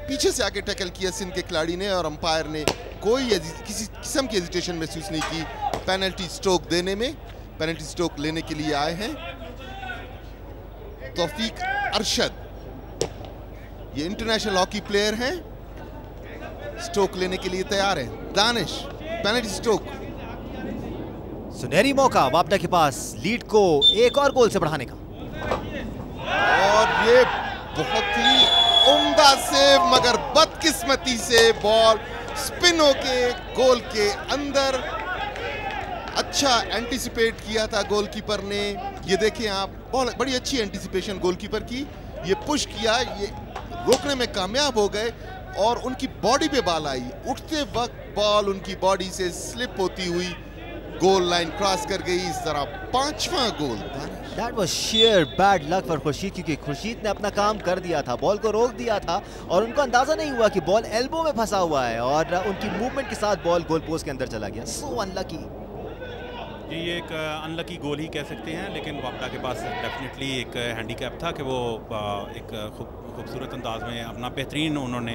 पीछे से आके टैकल किया सिंध के खिलाड़ी ने और अंपायर ने कोई किसी किस्म की हेजिटेशन महसूस नहीं की पेनल्टी स्ट्रोक देने में। पेनल्टी स्ट्रोक लेने के लिए आए हैं तौसीफ अरशद, ये इंटरनेशनल हॉकी प्लेयर हैं, स्ट्रोक लेने के लिए तैयार हैं। दानिश, पेनल्टी स्ट्रोक, सुनहरी मौका वापडा के पास लीड को एक और गोल से बढ़ाने का। और ये बहुत ही उम्दा सेव, मगर बदकिस्मती से बॉल स्पिन होके गोल के अंदर। अच्छा एंटीसिपेट किया था गोलकीपर ने, ये देखें आप, बॉल बड़ी अच्छी एंटीसिपेशन गोलकीपर की, ये पुश किया, ये रोकने में कामयाब हो गए और उनकी बॉडी पे बॉल आई, उठते वक्त बॉल उनकी बॉडी से स्लिप होती हुई गोल लाइन क्रॉस कर गई। इस तरह पांचवा गोल। That was sheer bad luck for Khurshid, क्योंकि खुर्शीद ने अपना काम कर दिया था, बॉल को रोक दिया था और उनको अंदाजा नहीं हुआ कि बॉल एल्बो में फंसा हुआ है और उनकी मूवमेंट के साथ बॉल गोल पोस्ट के अंदर चला गया। सो अनलकी, ये एक अनलकी गोल ही कह सकते हैं, लेकिन वापडा के पास डेफिनेटली एक हैंडीकैप था कि वो एक खूबसूरत अंदाज में अपना बेहतरीन उन्होंने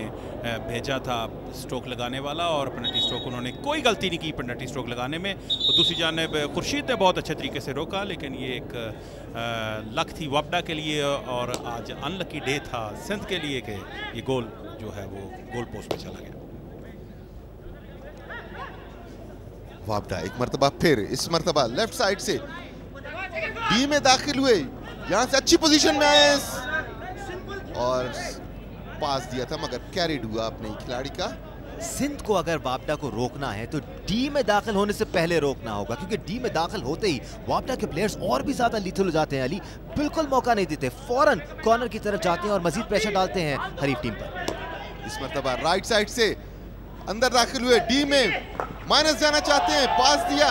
भेजा था स्ट्रोक लगाने वाला और पेनल्टी स्ट्रोक उन्होंने कोई गलती नहीं की पेनल्टी स्ट्रोक लगाने में। और दूसरी जानब खुर्शीद ने बहुत अच्छे तरीके से रोका, लेकिन ये एक लक थी वापडा के लिए और आज अनलकी डे था सिंध के लिए कि ये गोल जो है वो गोल पोस्ट पर चला गया। वापडा एक मरतबा फिर, इस मरतबा लेफ्ट साइड से डी में दाखिल हुए, यहाँ से अच्छी पोजीशन में आए और पास दिया था मगर कैरीड हुआ अपने खिलाड़ी का। सिंध को अगर वापडा को रोकना है तो डी में दाखिल होने से पहले रोकना होगा, क्योंकि डी में दाखिल होते ही वापडा के प्लेयर्स और भी ज्यादा लीथल हो जाते हैं अली, बिल्कुल मौका नहीं देते, फौरन कॉर्नर की तरफ जाते हैं और मजीद प्रेशर डालते हैं हरीफ टीम पर। इस मरतबा राइट साइड से अंदर दाखिल हुए, डी में माइनस जाना चाहते हैं, पास दिया,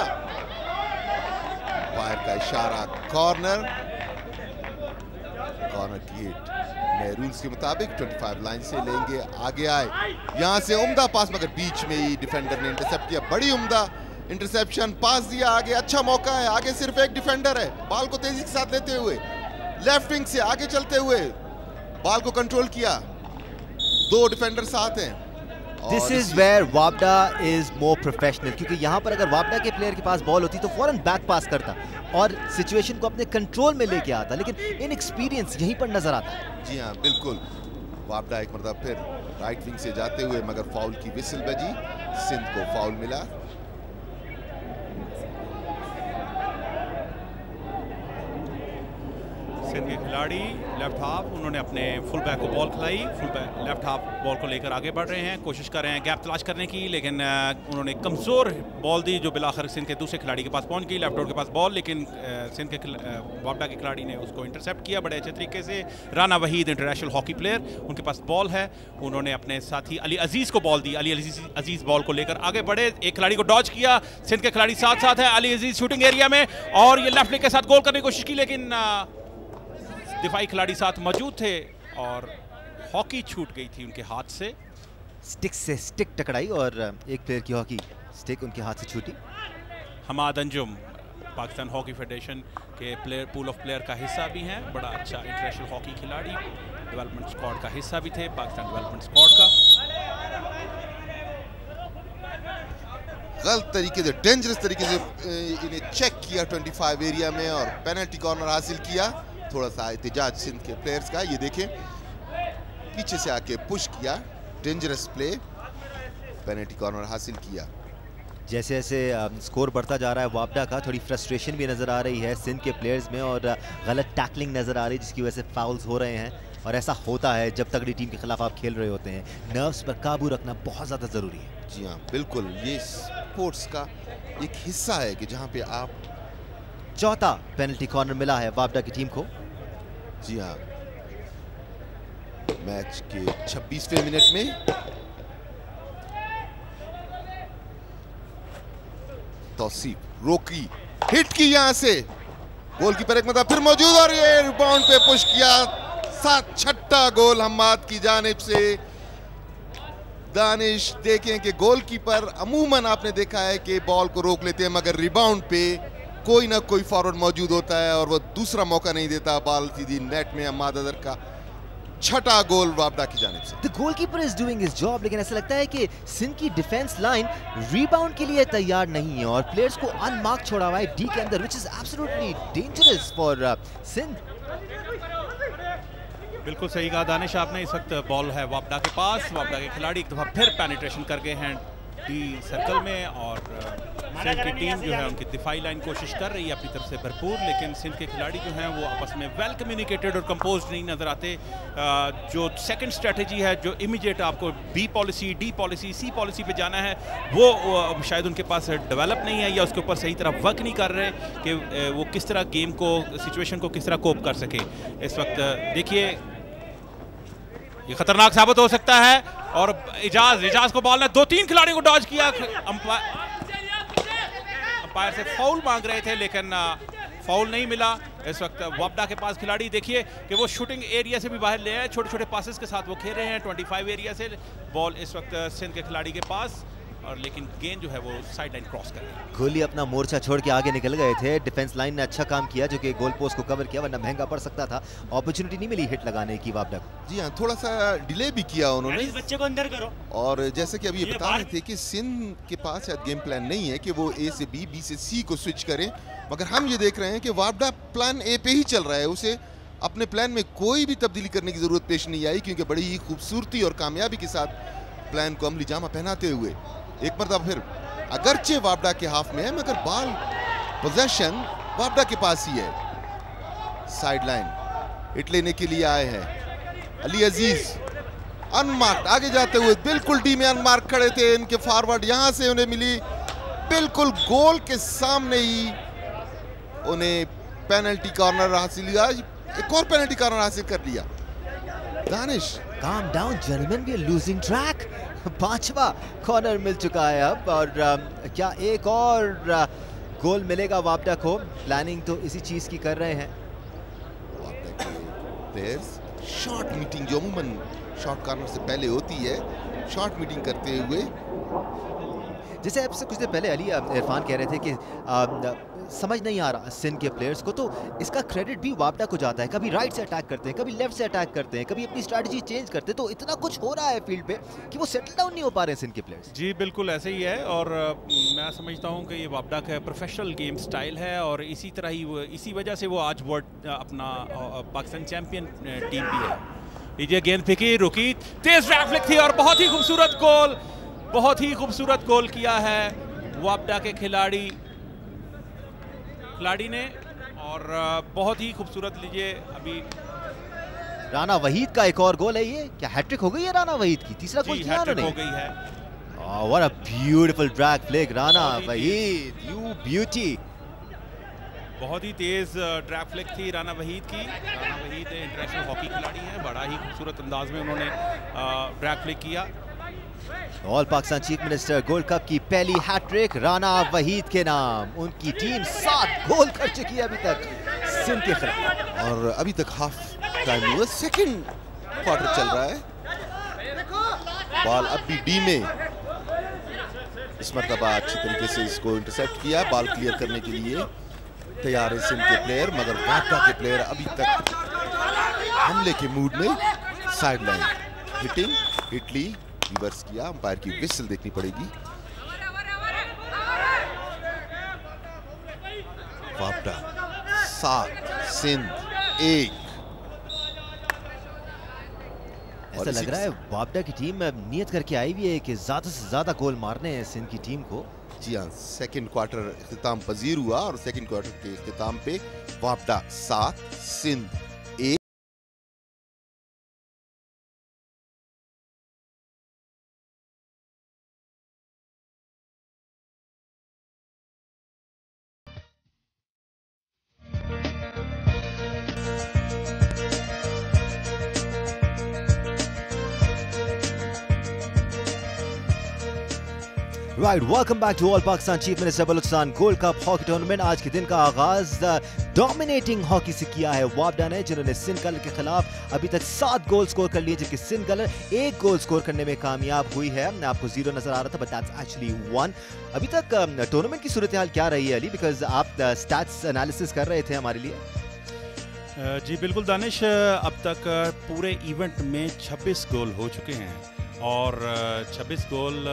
फायर का इशारा, कॉर्नर, कॉर्नर गेट में रूल्स के मुताबिक पच्चीस लाइन से लेंगे। आगे आए, यहां से उम्दा पास, मगर बीच में ही डिफेंडर ने इंटरसेप्ट किया। बड़ी उम्दा इंटरसेप्शन, पास दिया आगे, अच्छा मौका है, आगे सिर्फ एक डिफेंडर है, बॉल को तेजी के साथ लेते हुए लेफ्ट विंग से आगे चलते हुए बॉल को कंट्रोल किया, दो डिफेंडर साथ हैं। This is where W A P D A is more professional, क्योंकि यहाँ पर अगर W A P D A के प्लेयर के पास बॉल होती तो फौरन बैक पास करता और सिचुएशन को अपने कंट्रोल में लेके आता, लेकिन इनएक्सपीरियंस यहीं पर नजर आता है। जी हाँ बिल्कुल, W A P D A एक मरतबा फिर राइट विंग से जाते हुए मगर फाउल की विसल बजी, सिंध को फाउल मिला। सिंध के खिलाड़ी लेफ्ट हाफ, उन्होंने अपने फुल बैक को बॉल खिलाई, full back left half ball को लेकर आगे बढ़ रहे हैं, कोशिश कर रहे हैं गैप तलाश करने की, लेकिन उन्होंने कमज़ोर बॉल दी जो बिलाखिर सिंध के दूसरे खिलाड़ी के पास पहुंच गई, लेफ्ट आउट के पास बॉल, लेकिन सिंध के W A P D A के खिलाड़ी ने उसको इंटरसेप्ट किया बड़े अच्छे तरीके से। Rana Waheed international hockey player, उनके पास बॉल है, उन्होंने अपने साथी अली अजीज़ को बॉल दी, अली अजीज़ बॉल को लेकर आगे बढ़े, एक खिलाड़ी को डॉच किया, सिंध के खिलाड़ी साथ साथ है, अली अजीज़ शूटिंग एरिया में और ये लेफ्ट लेग के साथ गोल करने की कोशिश की, लेकिन दिफाई खिलाड़ी साथ मौजूद थे और हॉकी छूट गई थी उनके हाथ से, स्टिक से स्टिक टकराई और एक प्लेयर की हॉकी स्टिक उनके हाथ से छूटी। हम्माद अंजुम पाकिस्तान हॉकी फेडरेशन के प्लेयर पूल ऑफ प्लेयर का हिस्सा भी हैं, बड़ा अच्छा इंटरनेशनल हॉकी खिलाड़ी, डेवलपमेंट स्क्वाड का हिस्सा भी थे पाकिस्तान डेवलपमेंट स्क्वाड का। गलत तरीके से, डेंजरस तरीके से इन्हें चेक किया पच्चीस एरिया में और पेनल्टी कॉर्नर हासिल किया। थोड़ा सा एहतिजाज सिंध के प्लेयर्स का, ये देखें पीछे से आके पुश किया, डेंजरस प्ले, पेनल्टी कॉर्नर हासिल किया। जैसे जैसे स्कोर बढ़ता जा रहा है W A P D A का, थोड़ी फ्रस्ट्रेशन भी नज़र आ रही है सिंध के प्लेयर्स में और गलत टैकलिंग नज़र आ रही है जिसकी वजह से फाउल्स हो रहे हैं, और ऐसा होता है जब तगड़ी टीम के खिलाफ आप खेल रहे होते हैं। नर्व्स पर काबू रखना बहुत ज़्यादा ज़रूरी है। जी हाँ बिल्कुल, ये स्पोर्ट्स का एक हिस्सा है कि जहाँ पर आप। चौथा पेनल्टी कॉर्नर मिला है W A P D A की टीम को। जी हाँ, मैच के छब्बीसवें मिनट में तौसीफ रोकी, हिट की यहाँ से, गोलकीपर एक मतलब फिर मौजूद और ये रिबाउंड पे पुश किया, सात छठा गोल हम्माद की जानिब से। दानिश देखें कि गोलकीपर अमूमन आपने देखा है कि बॉल को रोक लेते हैं मगर रिबाउंड पे कोई ना कोई फॉरवर्ड मौजूद होता है और वो दूसरा मौका नहीं देता, बॉल सीधी नेट में। अहमद अजर का छठा गोल W A P D A की जानिब से। The goalkeeper is doing his job, लेकिन ऐसा लगता है कि सिंध की डिफेंस लाइन रीबाउंड के लिए तैयार नहीं है और प्लेयर्स को अनमार्क छोड़ा हुआ है डी के अंदर, which is absolutely dangerous for Sindh. बिल्कुल सही कहा दानिश आपने, इस वक्त बॉल है W A P D A के पास, W A P D A के खिलाड़ी एक दफा फिर पेनिट्रेशन कर गए हैं डी सर्कल में और सिंध की टीम जो है उनकी दिफाई लाइन कोशिश कर रही है अपनी तरफ से भरपूर, लेकिन सिंध के खिलाड़ी जो हैं वो आपस में वेल कम्युनिकेटेड और कंपोज नहीं नजर आते। जो सेकंड स्ट्रेटजी है, जो इमीडिएट आपको B policy, D policy, C policy पे जाना है, वो शायद उनके पास डेवलप नहीं है या उसके ऊपर सही तरह वर्क नहीं कर रहे कि वो किस तरह गेम को, सिचुएशन को किस तरह कोप कर सके। इस वक्त देखिए ये खतरनाक साबित हो सकता है और एजाज एजाज को बॉल ने दो तीन खिलाड़ियों को डॉज किया, अंपायर से फाउल मांग रहे थे लेकिन फाउल नहीं मिला। इस वक्त W A P D A के पास खिलाड़ी देखिए कि वो शूटिंग एरिया से भी बाहर ले आए, छोटे छोटे पासेस के साथ वो खेल रहे हैं पच्चीस एरिया से, बॉल इस वक्त सिंध के खिलाड़ी के पास और लेकिन गेंद जो है वो साइड लाइन क्रॉस कर गई। गोली अपना मोर्चा छोड़ के आगे निकल गए थे, डिफेंस लाइन ने अच्छा काम किया जो कि गोल पोस्ट को कवर किया, वरना महंगा पड़ सकता था, अपॉर्चुनिटी नहीं मिली हिट लगाने की W A P D A को। जी हाँ, थोड़ा सा डिले भी किया उन्होंने, इस बच्चे को अंदर करो। और जैसे कि अभी ये बता रहे थे कि सिंध के पास शायद गेम प्लान नहीं है कि वो ए से बी, बी से सी को स्विच करें, मगर हम ये देख रहे हैं कि W A P D A plan A पे ही चल रहा है, उसे अपने प्लान में कोई भी तब्दीली करने की जरूरत पेश नहीं आई क्योंकि बड़ी ही खूबसूरती और कामयाबी के साथ प्लान को अमली जामा पहनाते हुए। एक मरतब फिर अगरचे W A P D A के हाफ में है मगर ball possession W A P D A के पास ही है, साइड लाइन हिट लेने के लिए आए हैं अली अजीज, अनमार्क आगे जाते हुए, बिल्कुल डी में अनमार्क खड़े थे इनके फॉरवर्ड, यहां से उन्हें मिली, बिल्कुल गोल के सामने ही उन्हें पेनल्टी कॉर्नर हासिल किया, एक और पेनल्टी कॉर्नर हासिल कर लिया। दानिश काम डाउन जर्मन भी लूजिंग ट्रैक, पांचवा कॉर्नर मिल चुका है अब और आ, क्या एक और आ, गोल मिलेगा W A P D A को? प्लानिंग तो इसी चीज की कर रहे हैं प्लेयर्स, शॉर्ट मीटिंग जो अमूमन शॉर्ट कॉर्नर से पहले होती है, शॉर्ट मीटिंग करते हुए जैसे आपसे कुछ देर पहले अली इरफान कह रहे थे कि आ, समझ नहीं आ रहा सिंध के प्लेयर्स को, तो इसका क्रेडिट भी वापडा को जाता है। कभी राइट से अटैक करते हैं, कभी लेफ्ट से अटैक करते हैं, कभी अपनी स्ट्रैटेजी चेंज करते हैं, तो इतना कुछ हो रहा है फील्ड पे कि वो सेटल डाउन नहीं हो पा रहे हैं सिंध के प्लेयर्स। जी बिल्कुल ऐसे ही है, और मैं समझता हूँ कि ये वापडा का प्रोफेशनल गेम स्टाइल है और इसी तरह ही इसी वजह से वो आज वर्ल्ड अपना पाकिस्तान चैम्पियन टीम भी है। लीजिए गेंद फेंकी, रुकी, तेज ट्रैफिक थी और बहुत ही खूबसूरत गोल, बहुत ही खूबसूरत गोल किया है वापडा के खिलाड़ी खिलाड़ी ने और बहुत ही खूबसूरत। लीजिए अभी राना वहीद का एक और गोल है, ये क्या हैट्रिक हो गई है राना वहीद की, तीसरा गोल किया उन्होंने, हो गई है। Oh what a beautiful drag flick Rana Waheed, you beauty. बहुत ही तेज ड्रैग फ्लिक थी राना वहीद की। राना वहीद इंटरनेशनल हॉकी खिलाड़ी हैं, बड़ा ही खूबसूरत अंदाज में उन्होंने ड्रैग फ्लिक किया। All Pakistan chief minister gold cup की पहली हैट्रिक राना वहीद के नाम। उनकी टीम सात गोल कर चुकी है अभी तक सिंध के खिलाफ, और अभी तक हाफ टाइम हुआ, सेकंड क्वार्टर चल रहा है। बॉल अब भी डी में, इस मरतबा अच्छी तरीके से इसको इंटरसेप्ट किया। बॉल क्लियर करने के लिए तैयार है सिंध के प्लेयर, मगर वापडा के प्लेयर अभी तक हमले के मूड में। साइड लाइन हिटिंग, इटली रिवर्स किया, अंपायर की विसल देखनी पड़ेगी। वापडा सात, सिंध एक। ऐसा लग रहा है वापडा की टीम नियत करके आई हुई है कि ज्यादा से ज्यादा गोल मारने हैं सिंध की टीम को। जी हाँ, सेकंड क्वार्टर इख्तिताम पजीर हुआ और सेकंड क्वार्टर के इख्तिताम पे वापडा सात, सिंध एक। Right, welcome back to all Pakistan chief minister Balochistan gold cup hockey tournament. आज के दिन का आगाज डोमिनेटिंग हॉकी से किया है वापडा ने, जिन्होंने सिंध कलर के खिलाफ अभी तक सात गोल स्कोर कर लिए, जबकि सिंध कलर एक गोल स्कोर करने में कामयाब हुई है। आपको जीरो नजर आ रहा था, बट दैट्स एक्चुअली वन। अभी तक टूर्नामेंट की सूरत हाल क्या रही है अली, बिकॉज आप स्टैट्स एनालिसिस कर रहे थे हमारे लिए। जी बिल्कुल दानिश, अब तक पूरे इवेंट में छब्बीस गोल हो चुके हैं और छब्बीस गोल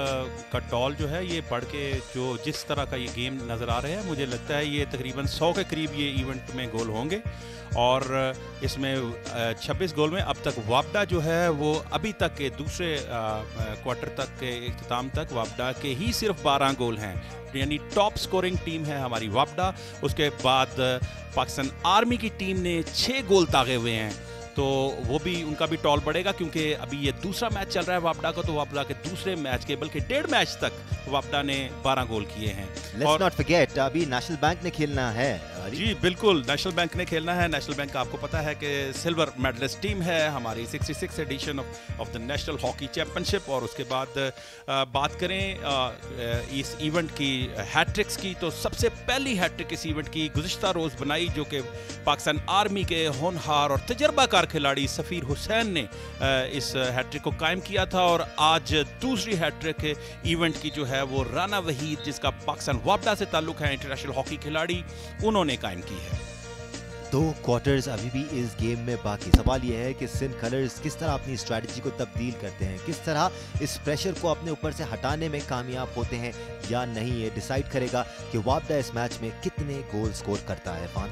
का टॉल जो है ये बढ़ के जो जिस तरह का ये गेम नज़र आ रहा है, मुझे लगता है ये तकरीबन सौ के करीब ये इवेंट में गोल होंगे। और इसमें छब्बीस गोल में अब तक वापडा जो है वो अभी तक के दूसरे क्वार्टर तक के इख्तिताम तक वापडा के ही सिर्फ बारह गोल हैं, यानी टॉप स्कोरिंग टीम है हमारी वापडा। उसके बाद पाकिस्तान आर्मी की टीम ने छः गोल दागे हुए हैं, तो वो भी उनका भी टॉल बढ़ेगा क्योंकि अभी ये दूसरा मैच चल रहा है वापडा का, तो वापडा के दूसरे मैच के बल्कि डेढ़ मैच तक वापडा ने बारह गोल किए हैं। लेट्स नॉट फॉरगेट, अभी नेशनल बैंक ने खेलना है। जी बिल्कुल, नेशनल बैंक ने खेलना है। नेशनल बैंक का आपको पता है कि सिल्वर मेडलिस्ट टीम है हमारी, sixty six edition of the national hockey championship. और उसके बाद बात करें इस इवेंट की हैट्रिक्स की, तो सबसे पहली हैट्रिक इस इवेंट की गुज़िश्ता रोज़ बनाई, जो कि पाकिस्तान आर्मी के होनहार और तजर्बाकार खिलाड़ी सफ़ीर हुसैन ने इस हैट्रिक को कायम किया था। और आज दूसरी हैट्रिक इवेंट की जो है वो राना वहीद, जिसका पाकिस्तान वापडा से ताल्लुक़ है, इंटरनेशनल हॉकी खिलाड़ी, उन्होंने कायम की है। दो क्वार्टर्स अभी भी इस गेम में बाकी। सवाल यह है कि सिंध कलर्स किस तरह अपनी स्ट्रैटेजी को तब्दील करते हैं, किस तरह इस प्रेशर को अपने ऊपर से हटाने में कामयाब होते हैं या नहीं, ये डिसाइड करेगा कि वापडा इस मैच में कितने गोल स्कोर करता है। इरफान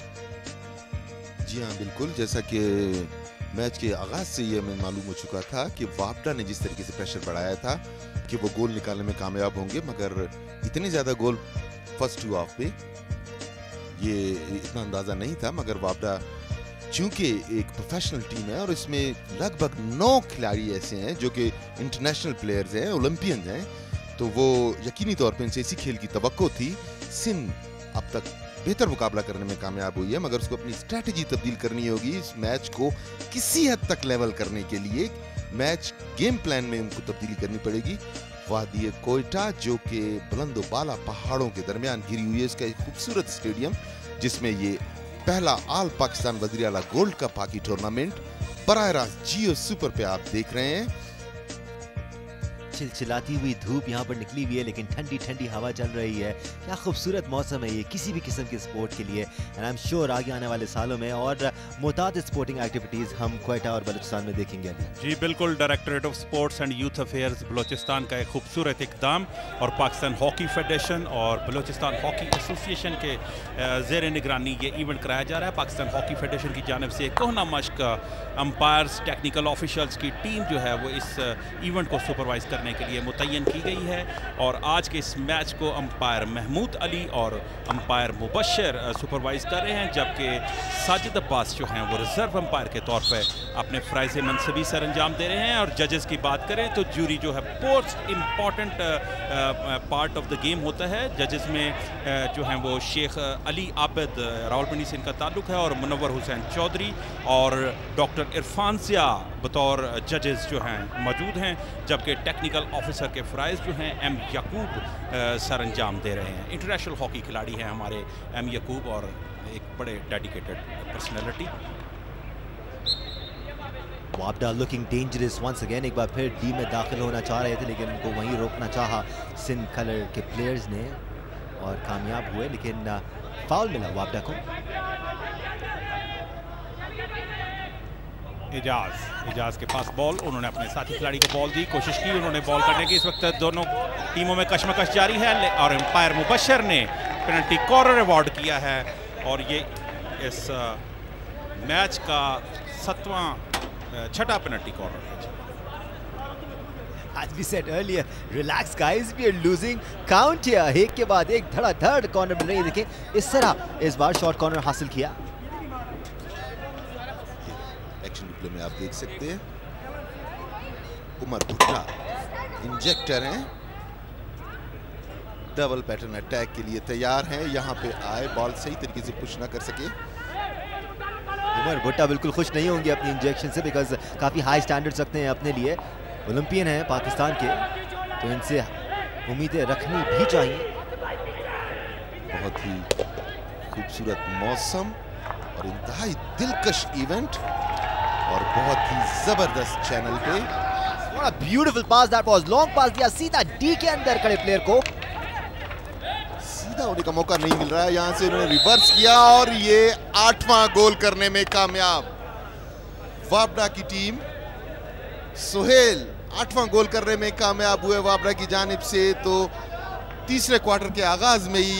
जी हाँ बिल्कुल, जैसा कि मैच के आगाज से ये हमें मालूम हो चुका था कि वापडा ने जिस तरीके से प्रेशर बढ़ाया था कि वो गोल निकालने में कामयाब होंगे, मगर इतने ज़्यादा गोल फर्स्ट टू हाफ पे ये इतना अंदाज़ा नहीं था। मगर वापडा चूँकि एक प्रोफेशनल टीम है और इसमें लगभग नौ खिलाड़ी ऐसे हैं जो कि इंटरनेशनल प्लेयर्स हैं, ओलंपियंस हैं, तो वो यकीनी तौर पे इनसे इसी खेल की तवक्को थी। सिंध अब तक बेहतर मुकाबला करने में कामयाब हुई है, मगर उसको अपनी स्ट्रैटेजी तब्दील करनी होगी। इस मैच को किसी हद तक लेवल करने के लिए मैच गेम प्लान में उनको तब्दीली करनी पड़ेगी। वादी कोयटा जो कि बुलंदोबाला पहाड़ों के दरमियान घिरी हुई है, इसका एक खूबसूरत स्टेडियम जिसमें ये पहला आल पाकिस्तान वज़ीर-ए-आला गोल्ड कप हॉकी टूर्नामेंट बराह रास्त जियो सुपर पे आप देख रहे हैं। चिलचिलाती हुई धूप यहाँ पर निकली हुई है, लेकिन ठंडी ठंडी हवा चल रही है। क्या खूबसूरत मौसम है ये किसी भी किस्म के स्पोर्ट के लिए। एंड आई एम श्योर आगे आने वाले सालों में और मुताद स्पोर्टिंग एक्टिविटीज़ हम क्वेटा और बलूचिस्तान में देखेंगे। जी बिल्कुल, directorate of sports and youth affairs Balochistan का एक खूबसूरत इकदाम और पाकिस्तान हॉकी फेडरेशन और बलूचिस्तान हॉकी एसोसिएशन के ज़ेर निगरानी ये इवेंट कराया जा रहा है। पाकिस्तान हॉकी फेडरेशन की जानिब से कोहना मश्क अंपायर्स टेक्निकल ऑफिशल्स की टीम जो है वो इस इवेंट को सुपरवाइज करने के लिए मुतय्यन की गई है और आज के इस मैच को अंपायर महमूद अली और अंपायर मुबशर सुपरवाइज कर रहे हैं, जबकि साजिद अब्बास जो हैं वो रिजर्व अंपायर के तौर पर अपने फ़राइज़ मनसबी सर अंजाम दे रहे हैं। और जजेस की बात करें तो जूरी जो है most important part of the game होता है। जजेस में uh, जो हैं वो शेख अली आबिद रावलपिंडी से इनका ताल्लुक है और मुनव्वर हुसैन चौधरी और डॉक्टर इरफान सिया बतौर जजेस जो हैं मौजूद हैं, जबकि टेक्निकल ऑफिसर के फ़राइज़ जो हैं एम यकूब सर अंजाम दे रहे हैं। इंटरनेशनल हॉकी खिलाड़ी हैं हमारे एम यकूब और एक बड़े डेडिकेटेड पर्सनैलिटी। वापडा लुकिंग डेंजरस वंस अगेन, एक बार फिर डी में दाखिल होना चाह रहे थे लेकिन उनको वहीं रोकना चाहा सिंध कलर के प्लेयर्स ने और कामयाब हुए, लेकिन फाउल मिला वापडा को। एजाज एजाज के पास बॉल, उन्होंने अपने साथी खिलाड़ी को बॉल दी, कोशिश की उन्होंने बॉल करने की। इस वक्त दोनों टीमों में कशमकश जारी है और एम्पायर मुबशर ने पेनल्टी कॉर्नर अवॉर्ड किया है और ये इस मैच का सातवां छठा penalty corner. As we said earlier, relax guys, we are losing count here. एक के बाद एक धड़ाधड़ कॉर्नर मिल रही है। देखें इस तरह इस बार शॉर्ट कॉर्नर हासिल किया। एक्शन रिप्ले में आप देख सकते हैं उमर भुट्टा इंजेक्टर हैं, डबल पैटर्न अटैक के लिए तैयार हैं। यहाँ पे आए बॉल सही तरीके से पुश ना कर सके। उमर भुट्टा बिल्कुल खुश नहीं होंगे अपनी इंजेक्शन से, बिकॉज काफ़ी हाई स्टैंडर्ड्स रखते हैं अपने लिए, ओलंपियन हैं पाकिस्तान के, तो इनसे उम्मीदें रखनी भी चाहिए। बहुत ही खूबसूरत मौसम और इंतहाई दिलकश इवेंट और बहुत ही ज़बरदस्त चैनल पे। What a beautiful pass that was, long pass दिया सीधा डी के अंदर, खड़े प्लेयर को होने का मौका नहीं मिल रहा है। यहां से इन्होंने रिवर्स किया और ये आठवां गोल करने में कामयाब। वापडा की टीम सोहेल आठवां गोल करने में कामयाब हुए वापडा की जानिब से। तो तीसरे क्वार्टर के आगाज में ही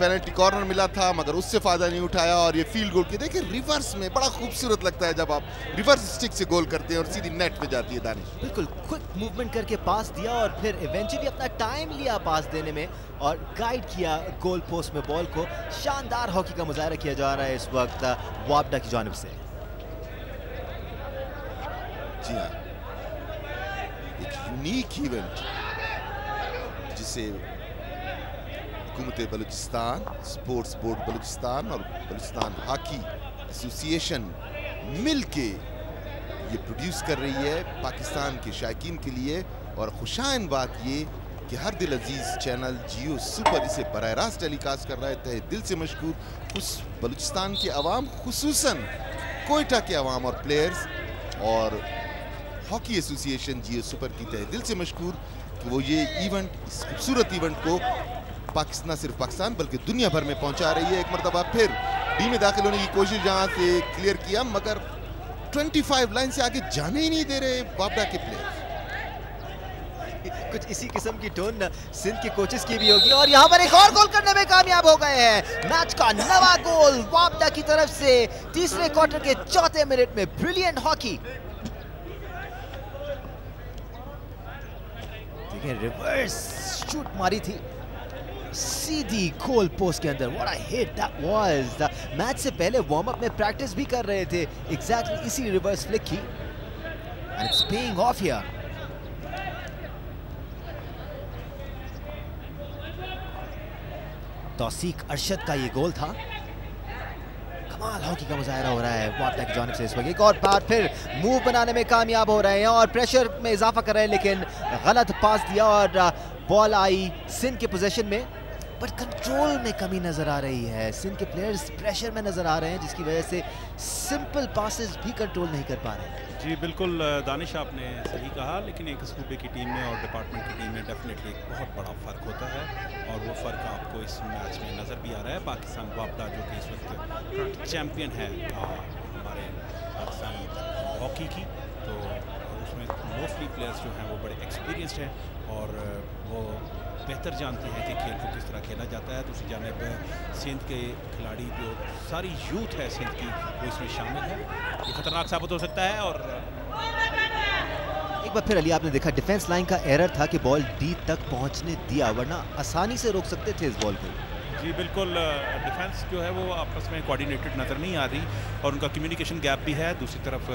पेनल्टी कॉर्नर मिला था मगर उससे फायदा नहीं उठाया और ये फील्ड गोल की। देखिए रिवर्स में बड़ा खूबसूरत लगता है जब आप रिवर्स स्टिक से गोल करते हैं और सीधी नेट पे जाती है। दानिश बिल्कुल क्विक मूवमेंट करके पास दिया और फिर इवेंचुअली अपना टाइम लिया पास देने में और गाइड किया गोल पोस्ट में बॉल को। शानदार हॉकी का मुजाहरा किया जा रहा है इस वक्त वापडा की जानिब से। जी हाँ, एक यूनिक इवेंट जिसे बलूचिस्तान स्पोर्ट्स बोर्ड बलूचिस्तान और बलूचिस्तान हॉकी एसोसिएशन मिलके ये प्रोड्यूस कर रही है पाकिस्तान के शायकीन के लिए। और खुशाइन बात ये कि हर दिल अजीज चैनल जियो सुपर इसे बराह रास्त टेलीकास्ट कर रहा है। तहे दिल से मशकूर उस बलूचिस्तान के आवाम, खुसूसन कोयटा के आवाम और प्लेयर्स और हॉकी एसोसिएशन जियो सुपर की तहे दिल से मशकूर कि वो ये इवेंट, इस खूबसूरत इवेंट को पाकिस्तान, सिर्फ पाकिस्तान बल्कि दुनिया भर में पहुंचा रही है। एक मरतबा फिर डी में दाखिल होने की कोशिश जहां से क्लियर किया मगर पच्चीस लाइन से आगे जाने ही नहीं दे रहे वापडा के प्लेयर। कुछ इसी किस्म की टोन सिंध के कोचेस की भी होगी और यहाँ पर एक और गोल करने में कामयाब हो गए हैं। मैच का नवा गोल वापडा की तरफ से तीसरे क्वार्टर के चौथे मिनट में। ब्रिलियंट हॉकी, रिवर्स शूट मारी थी सीधी गोल पोस्ट के अंदर। What a hit that was. Match से पहले वार्म अप में प्रैक्टिस भी कर रहे थे एग्जैक्टली इसी रिवर्स फ्लिक की and it's paying off here. Tauseef Arshad का ये गोल था। कमाल हॉकी का मुजाहरा हो रहा है वापडा की जानिब से इस वक्त। एक और बार फिर मूव बनाने में कामयाब हो रहे हैं और प्रेशर में इजाफा कर रहे हैं, लेकिन गलत पास दिया और बॉल आई सिंध के पोजीशन में। पर कंट्रोल में कमी नज़र आ रही है। सिंध के प्लेयर्स प्रेशर में नज़र आ रहे हैं, जिसकी वजह से सिंपल पासेस भी कंट्रोल नहीं कर पा रहे हैं। जी बिल्कुल दानिश, आपने सही कहा, लेकिन एक सूबे की टीम में और डिपार्टमेंट की टीम में डेफिनेटली एक बहुत बड़ा फ़र्क होता है और वो फ़र्क आपको इस मैच में नज़र भी आ रहा है। पाकिस्तान वापडा जो कि इस वक्त चैम्पियन है हमारे पाकिस्तानी हॉकी की, तो उसमें मोस्टली प्लेयर्स जो हैं वो बड़े एक्सपीरियंसड हैं और वो बेहतर जानते हैं कि खेल को किस तरह खेला जाता है। दूसरी जानब सिंध के खिलाड़ी जो सारी यूथ है सिंध की वो इसमें शामिल है, ये खतरनाक साबित हो सकता है। और एक बार फिर अली, आपने देखा डिफेंस लाइन का एरर था कि बॉल डी तक पहुंचने दिया, वरना आसानी से रोक सकते थे इस बॉल को। जी बिल्कुल, डिफेंस जो है वो आपस में कोऑर्डिनेटेड नज़र नहीं आ रही और उनका कम्युनिकेशन गैप भी है। दूसरी तरफ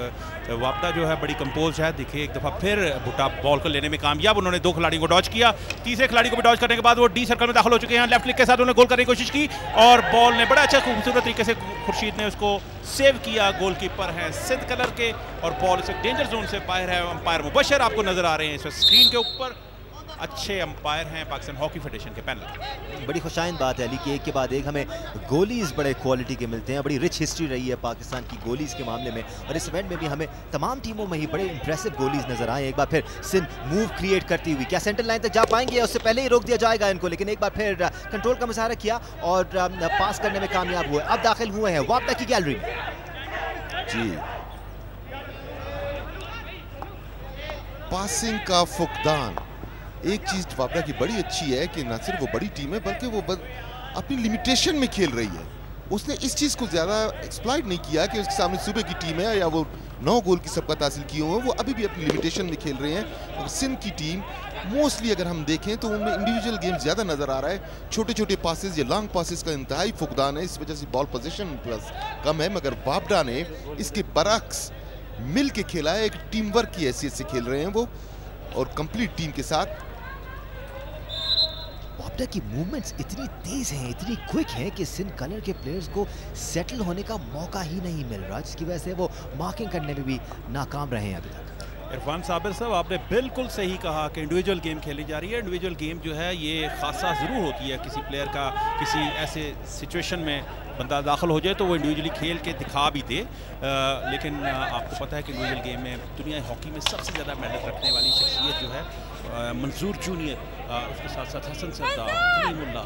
वापडा जो है बड़ी कंपोज है। देखिए एक दफ़ा फिर भुट्टा बॉल को लेने में कामयाब, उन्होंने दो खिलाड़ियों को डॉच किया, तीसरे खिलाड़ी को भी डॉच करने के बाद वो डी सर्कल में दाखिल हो चुके हैं। लेफ्ट क्लिक के साथ उन्होंने गोल करने की कोशिश की और बॉल ने बड़ा अच्छा खूबसूरत तरीके से खुर्शीद ने उसको सेव किया। गोल कीपर हैं सिंध कलर के और बॉल इस डेंजर जोन से बाहर है। अंपायर मुबशर आपको नज़र आ रहे हैं इस वक्त स्क्रीन के ऊपर, अच्छे अंपायर हैं पाकिस्तान हॉकी फेडरेशन के पैनल। बड़ी खुशाइन बात है अली कि एक के बाद एक हमें गोलीज़ बड़े क्वालिटी के मिलते हैं। बड़ी रिच हिस्ट्री रही है पाकिस्तान की गोलीज़ के मामले में और इस इवेंट में भी हमें तमाम टीमों में ही बड़े इंप्रेसिव गोलीज़ नजर आए। एक बार फिर सिंध मूव क्रिएट करती हुई, क्या सेंटर लाइन तक जा पाएंगे, उससे पहले ही रोक दिया जाएगा इनको, लेकिन एक बार फिर कंट्रोल का मुजाहरा किया और पास करने में कामयाब हुए। अब दाखिल हुए हैं वापडा की गैलरी में। जी पासिंग का फुकदान, एक चीज़ वापडा की बड़ी अच्छी है कि न सिर्फ वो बड़ी टीम है बल्कि वो बद, अपनी लिमिटेशन में खेल रही है। उसने इस चीज़ को ज़्यादा एक्सप्लॉइट नहीं किया कि उसके सामने सूबे की टीम है या वो नौ गोल की सबकत हासिल किए हुए हैं, वो अभी भी अपनी लिमिटेशन में खेल रहे हैं। और सिंध की टीम मोस्टली अगर हम देखें तो उनमें इंडिविजुअल गेम ज़्यादा नज़र आ रहा है। छोटे छोटे पासेज या लॉन्ग पासेज का इंतहाई फुकदान है, इस वजह से बॉल पोजिशन प्लस कम है। मगर वापडा ने इसके बरक्स मिल के खेला है, एक टीम वर्क की हैसियत से खेल रहे हैं वो और कंप्लीट टीम के साथ। वापडा की मूवमेंट्स इतनी तेज हैं, इतनी क्विक हैं कि सिंध कलर के प्लेयर्स को सेटल होने का मौका ही नहीं मिल रहा, जिसकी वजह से वो मार्किंग करने में भी नाकाम रहे हैं अभी तक। इरफान साबिर साहब आपने बिल्कुल सही कहा कि इंडिविजुअल गेम खेली जा रही है। इंडिविजुअल गेम जो है ये खासा ज़रूर होती है, किसी प्लेयर का किसी ऐसे सिचुएशन में बंदा दाखिल हो जाए तो वो इंडिविजुअली खेल के दिखा भी दे। आ, लेकिन आपको पता है कि इंडिविजुअल गेम में दुनिया हॉकी में सबसे ज़्यादा मेडल रखने वाली शख्सियत जो है मंजूर जूनियर, उसके साथ साथ हसन सरदार, कलीमुल्ला,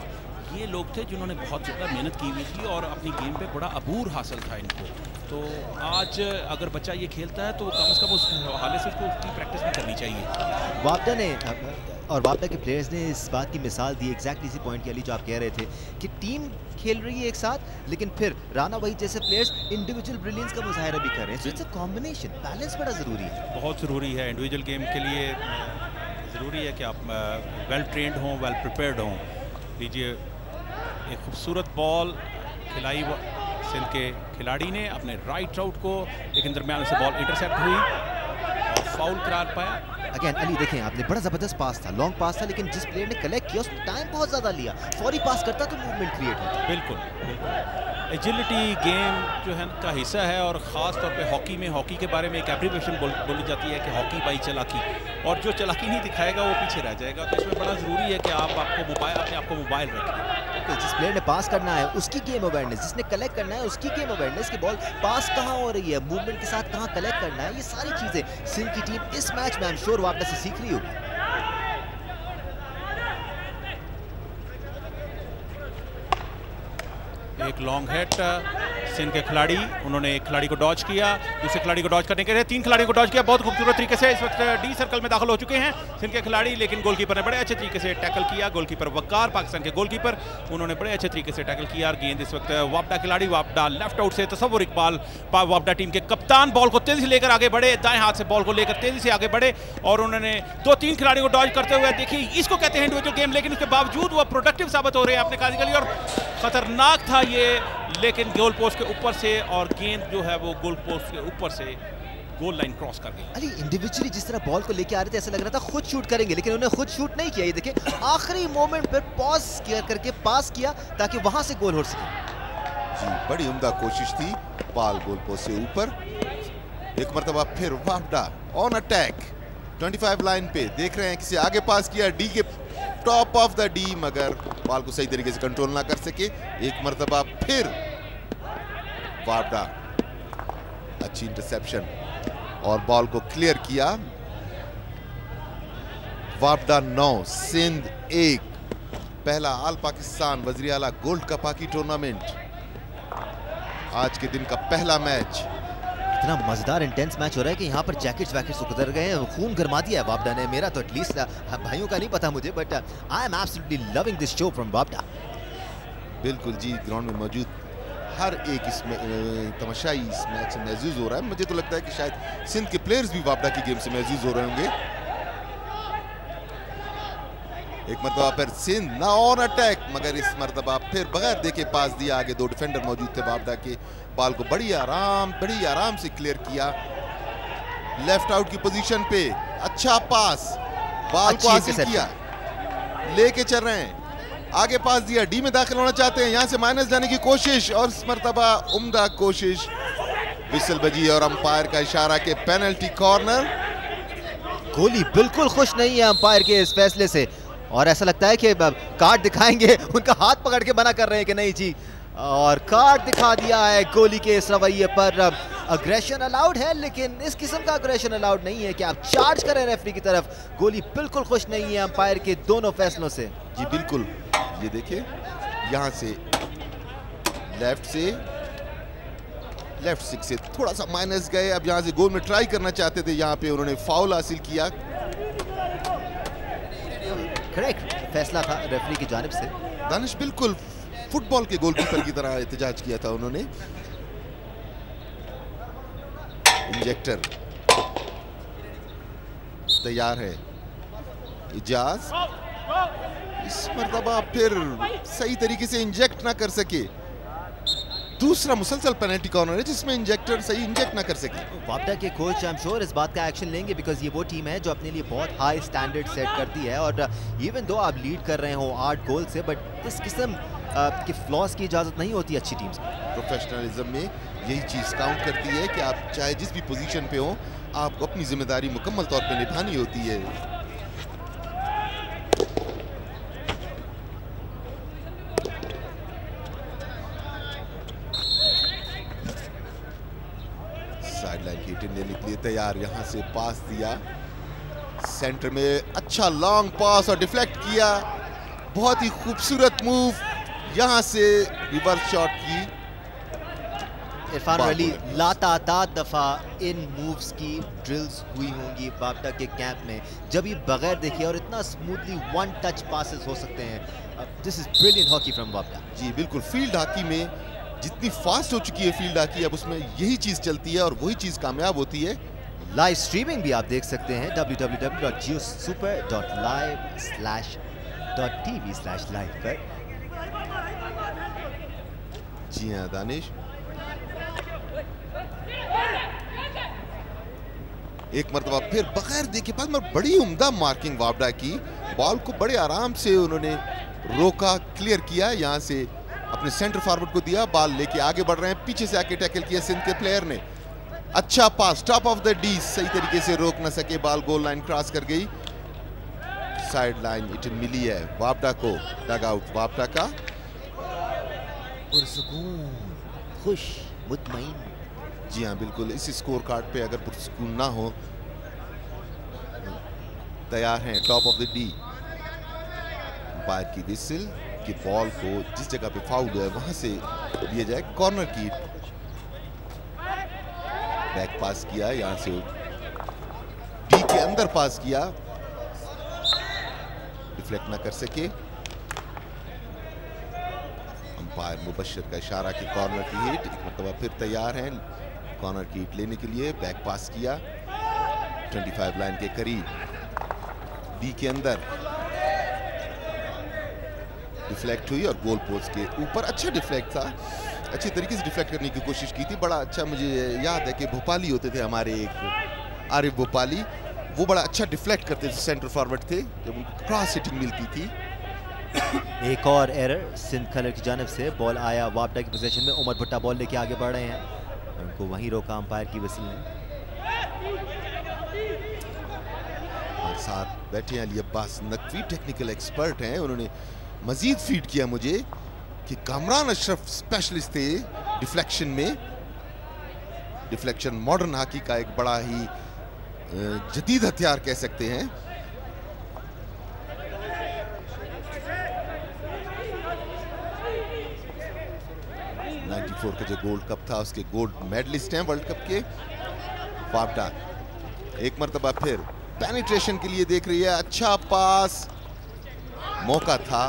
ये लोग थे जिन्होंने बहुत ज़्यादा मेहनत की हुई थी और अपनी गेम पे बड़ा अबूर हासिल था इनको। तो आज अगर बच्चा ये खेलता है तो कम से कम उस हवाले से उसको उसकी प्रैक्टिस भी करनी चाहिए। वापडा ने और वापडा के प्लेयर्स ने इस बात की मिसाल दी एग्जैक्टली इसी पॉइंट के अली जो आप कह रहे थे कि टीम खेल रही है एक साथ, लेकिन फिर राना वहीद जैसे प्लेयर्स इंडिविजुअल ब्रिलियंस का मुजाहरा भी कर रहे हैं। So it's a combination, balance बड़ा ज़रूरी है, बहुत ज़रूरी है। इंडिविजुअल गेम के लिए ज़रूरी है कि आप वेल ट्रेंड हों, वेल प्रिपेयर्ड हों। लीजिए एक खूबसूरत बॉल खिलाई सिंध के खिलाड़ी ने अपने राइट आउट को, लेकिन दरम्यान से बॉल इंटरसेप्ट हुई और फाउल करार पाया। अगेन अली देखें आपने, बड़ा ज़बरदस्त पास था, लॉन्ग पास था, लेकिन जिस प्लेयर ने कलेक्ट किया उसने टाइम बहुत ज़्यादा लिया। फौरी पास करता तो मूवमेंट क्रिएट होता। बिल्कुल बिल्कुल, एजिलिटी गेम जो है का हिस्सा है और ख़ास तौर पे हॉकी में, हॉकी के बारे में एक एब्रिविएशन बोली जाती है कि हॉकी बाई चलाकी, और जो चलाकी नहीं दिखाएगा वो पीछे रह जाएगा। तो इसमें बड़ा ज़रूरी है कि आप आपको मोबाइल अपने आपको मोबाइल रखें। जिस प्लेयर ने पास करना है उसकी गेम अवेयरनेस, जिसने कलेक्ट करना है उसकी गेम अवेयरनेस कि बॉल पास कहाँ हो रही है, मूवमेंट के साथ कहाँ कलेक्ट करना है, ये सारी चीज़ें सिंध की टीम इस मैच में आई एम श्योर वापस से सीख रही होगी। एक लॉन्ग हिट सिंध के खिलाड़ी, उन्होंने एक खिलाड़ी को डॉच किया, दूसरे खिलाड़ी को डॉच करने के लिए तीन खिलाड़ियों को डॉच किया बहुत खूबसूरत तरीके से। इस वक्त डी सर्कल में दाखिल हो चुके हैं सिंध के खिलाड़ी, लेकिन गोलकीपर ने बड़े अच्छे तरीके से टैकल किया। गोलकीपर वकार, पाकिस्तान के गोलकीपर, उन्होंने बड़े अच्छे तरीके से टैकल किया और गेंद इस वक्त वापडा खिलाड़ी, वापडा लेफ्ट आउट से तसव्वुर इकबाल, वापडा टीम के कप्तान बॉल को तेजी से लेकर आगे बढ़े, दाएं हाथ से बॉल को लेकर तेजी से आगे बढ़े और उन्होंने दो तीन खिलाड़ियों को डॉच करते हुए, देखिए इसको कहते हैं इंडिविजुअल गेम, लेकिन उसके बावजूद वह प्रोडक्टिव साबित हो रहे हैं अपने कार्य के लिए। और खतरनाक था ये, लेकिन गोल पोस्ट के ऊपर से और गेंद जो है वो गोल पोस्ट के ऊपर से गोल लाइन क्रॉस कर गई। अली इंडिविजुअली जिस तरह बॉल को लेके आ रहे थे ऐसा लग रहा था खुद शूट करेंगे, लेकिन उन्होंने खुद शूट नहीं किया। ये देखें आखिरी मोमेंट पर पॉज किया करके पास किया ताकि वहां से गोल हो सके। जी बड़ी उम्दा कोशिश थी, बॉल गोल पोस्ट से ऊपर। एक मरतबा फिर वापडा ऑन अटैक, पच्चीस लाइन पे देख रहे हैं किसी आगे पास किया, डी के टॉप ऑफ द डी, मगर बॉल को सही तरीके से कंट्रोल ना कर सके। एक मरतबा फिर वापडा, अच्छी इंटरसेप्शन और बॉल को क्लियर किया। वापडा नौ सिंध एक, पहला आल पाकिस्तान वज़ीर आला गोल्ड कप हॉकी टूर्नामेंट, आज के दिन का पहला मैच। इतना मजेदार इंटेंस मैच हो रहा है कि यहाँ पर जैकेट्स वैकेट्स उतर गए हैं, खून गरमा दिया है वापडा ने। मेरा तो एटलीस्ट, भाइयों का नहीं पता मुझे, but I am absolutely loving this show from वापडा। बिल्कुल जी, ग्राउंड में मौजूद हर एक इसमें तमाशाई इस मैच से महसूस हो रहा है। मुझे तो लगता है कि शायद सिंध के प्लेयर्स भी वापडा की गेम से महसूस हो रहे होंगे। एक मरतबा फिर सिंध ना ऑन अटैक, मगर इस मरतबा फिर बगैर देखे पास दिया। आगे दो डिफेंडर मौजूद थे वापडा के, बॉल को बड़ी आराम बड़ी आराम से क्लियर किया। लेफ्ट आउट की पोजीशन पे अच्छा पास, बॉल को हासिल किया, लेके चल रहे हैं, आगे पास दिया, डी में दाखिल होना चाहते हैं, यहाँ से माइनस जाने की कोशिश और इस मरतबा उम्दा कोशिश। विसल बजी और अंपायर का इशारा के पेनल्टी कॉर्नर। गोली बिल्कुल खुश नहीं है अंपायर के इस फैसले से और ऐसा लगता है कि कार्ड दिखाएंगे, उनका हाथ पकड़ के मना कर रहे हैं कि नहीं जी, और कार्ड दिखा दिया है। गोली के इस रवैये पर अग्रेशन अलाउड है, लेकिन इस किस्म का अग्रेशन अलाउड नहीं है कि आप चार्ज करें रेफरी की तरफ। गोली बिल्कुल खुश नहीं है अंपायर के दोनों फैसलों से। जी बिल्कुल, ये देखिए यहाँ से लेफ्ट से लेफ्ट सिक्स से थोड़ा सा माइनस गए, अब यहाँ से गोल में ट्राई करना चाहते थे, यहाँ पे उन्होंने फाउल हासिल किया। करेक्ट फैसला था रेफरी की जानिब से। दानिश बिल्कुल फुटबॉल के गोलकीपर की तरह एहतजाज किया था उन्होंने। इंजेक्टर तैयार है इजाज, इस मरतबा फिर सही तरीके से इंजेक्ट ना कर सके। दूसरा मुसलसल पेनल्टी कॉर्नर है जिसमें इंजेक्टर सही इंजेक्ट ना कर सके। वापडा के कोच आई एम श्योर इस बात का एक्शन लेंगे, बिकॉज ये वो टीम है जो अपने लिए बहुत हाई स्टैंडर्ड सेट करती है। और इवन दो आप लीड कर रहे हो आठ गोल से, बट इस किस्म के फ्लॉस की इजाज़त नहीं होती अच्छी टीम्स। प्रोफेशनलिज्म में यही चीज़ काउंट करती है कि आप चाहे जिस भी पोजीशन पे हो, आपको अपनी जिम्मेदारी मुकम्मल तौर पर निभानी होती है। तैयार, यहां से पास दिया सेंटर में, अच्छा लॉन्ग पास और डिफ्लेक्ट किया। बहुत ही खूबसूरत मूव, यहां से रिवर्स शॉट की। इरफान अली लातादात दफा इन मूव्स की ड्रिल्स हुई होंगी वापडा के कैंप में, जब ये बगैर देखे और इतना स्मूथली वन टच पासेस हो सकते हैं। This is brilliant hockey from वापडा। जी बिल्कुल, फील्ड हॉकी में जितनी फास्ट हो चुकी है फील्ड हॉकी, अब उसमें यही चीज चलती है और वही चीज कामयाब होती है। लाइव स्ट्रीमिंग भी आप देख सकते हैं W W W dot Geo super dot live slash dot T V slash live पर। जी हाँ दानिश, एक मरतबा फिर बगैर देखे पास, मगर बड़ी उम्दा मार्किंग वापडा की। बॉल को बड़े आराम से उन्होंने रोका, क्लियर किया, यहाँ से अपने सेंटर फॉरवर्ड को दिया, बॉल लेके आगे बढ़ रहे हैं, पीछे से आके टैकल किया सिंध के प्लेयर ने। अच्छा pass top of the D, सही तरीके से रोक ना सके, बॉल गोल लाइन क्रॉस कर गई, साइड लाइन इट मिली है वापडा को। डगआउट वापडा का पुरसुकून, खुश, मुतमईन। जी हाँ बिल्कुल, इस स्कोर कार्ड पे अगर पुरसुकून ना हो। तैयार हैं top of the D, umpire की विसल कि बॉल को जिस जगह पे फाउल है वहां से दिया जाए कॉर्नर की। बैक पास किया, यहां से डी के अंदर पास किया, रिफ्लेक्ट ना कर सके। अंपायर मुबशर का इशारा कि कॉर्नर की हिट। एक मरतबा फिर तैयार हैं कॉर्नर की हिट लेने के लिए, बैक पास किया पच्चीस लाइन के करीब, डी के अंदर डिफ्लेक्ट हुई और गोल पोस्ट के ऊपर। अच्छा डिफ्लेक्ट था, अच्छे तरीके से डिफ्लेक्ट करने की कोशिश की थी। बड़ा अच्छा, मुझे याद है कि भोपाली होते थे हमारे एक आरिफ भोपाली, वो बड़ा अच्छा डिफ्लेक्ट करते थे, सेंटर फॉरवर्ड थे, जब उनको क्रॉस हिटिंग मिलती थी। एक और एरर सिंध कलर की जानिब से, बॉल आया वापडा की पोजीशन में, उमर भुट्टा बॉल लेके आगे बढ़ रहे हैं, उनको वहीं रोका अंपायर की विसल ने। बैठे अली अब्बास नकवी, टेक्निकल एक्सपर्ट हैं। उन्होंने मजीद फीड किया मुझे कि कामरान अशरफ स्पेशलिस्ट थे डिफ्लेक्शन में। डिफ्लेक्शन मॉडर्न हॉकी का एक बड़ा ही जदीद हथियार कह सकते हैं। नाइंटी फोर का जो गोल्ड कप था उसके गोल्ड मेडलिस्ट हैं वर्ल्ड कप के। वापडा एक मरतबा फिर पेनिट्रेशन के लिए देख रही है, अच्छा पास, मौका था।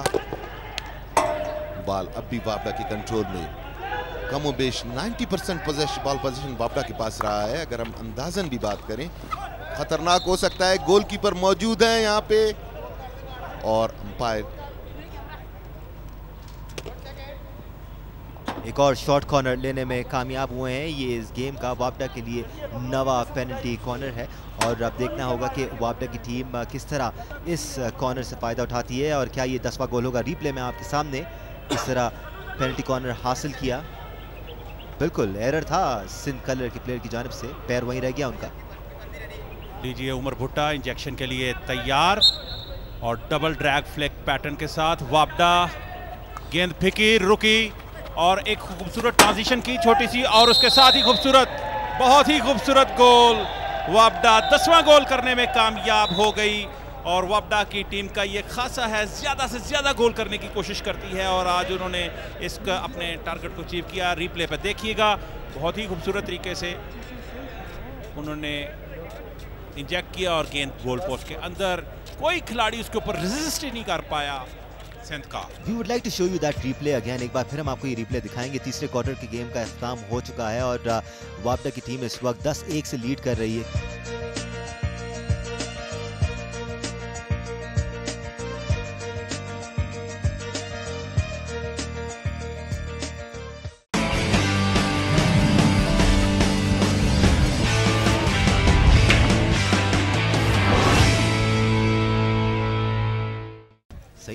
बाल अब भी वापडा के कंट्रोल में, कमो बेश नब्बे परसेंट पोजेशन, बॉल पोजेशन वापडा के पास रहा है। अगर हम अंदाजन भी बात करें खतरनाक हो सकता है, गोलकीपर मौजूद है यहाँ पे और अंपायर एक और शॉर्ट कॉर्नर लेने में कामयाब हुए हैं। ये इस गेम का वापडा के लिए नवा पेनल्टी कॉर्नर है और अब देखना होगा कि वापडा की टीम किस तरह इस कॉर्नर से फ़ायदा उठाती है और क्या ये दसवां गोल होगा। रिप्ले में आपके सामने इस तरह पेनल्टी कॉर्नर हासिल किया, बिल्कुल एरर था सिंध कलर के प्लेयर की जानिब से, पैर वहीं रह गया उनका। लीजिए उमर भुट्टा इंजेक्शन के लिए तैयार और डबल ड्रैग फ्लैग पैटर्न के साथ वापडा गेंद फिकी, रुकी और एक खूबसूरत ट्रांजिशन की छोटी सी और उसके साथ ही खूबसूरत, बहुत ही खूबसूरत गोल। वापडा दसवां गोल करने में कामयाब हो गई और वापडा की टीम का ये खासा है, ज़्यादा से ज़्यादा गोल करने की कोशिश करती है और आज उन्होंने इसका अपने टारगेट को अचीव किया। रिप्ले पर देखिएगा, बहुत ही खूबसूरत तरीके से उन्होंने इंजेक्ट किया और गेंद गोल पोस्ट के अंदर, कोई खिलाड़ी उसके ऊपर रेजिस्ट ही नहीं कर पाया सिंध का। We would like to show you that replay again, एक बार फिर हम आपको ये रिप्ले दिखाएंगे। तीसरे क्वार्टर की गेम का अख्ताम हो चुका है और वापडा की टीम इस वक्त दस एक से लीड कर रही है।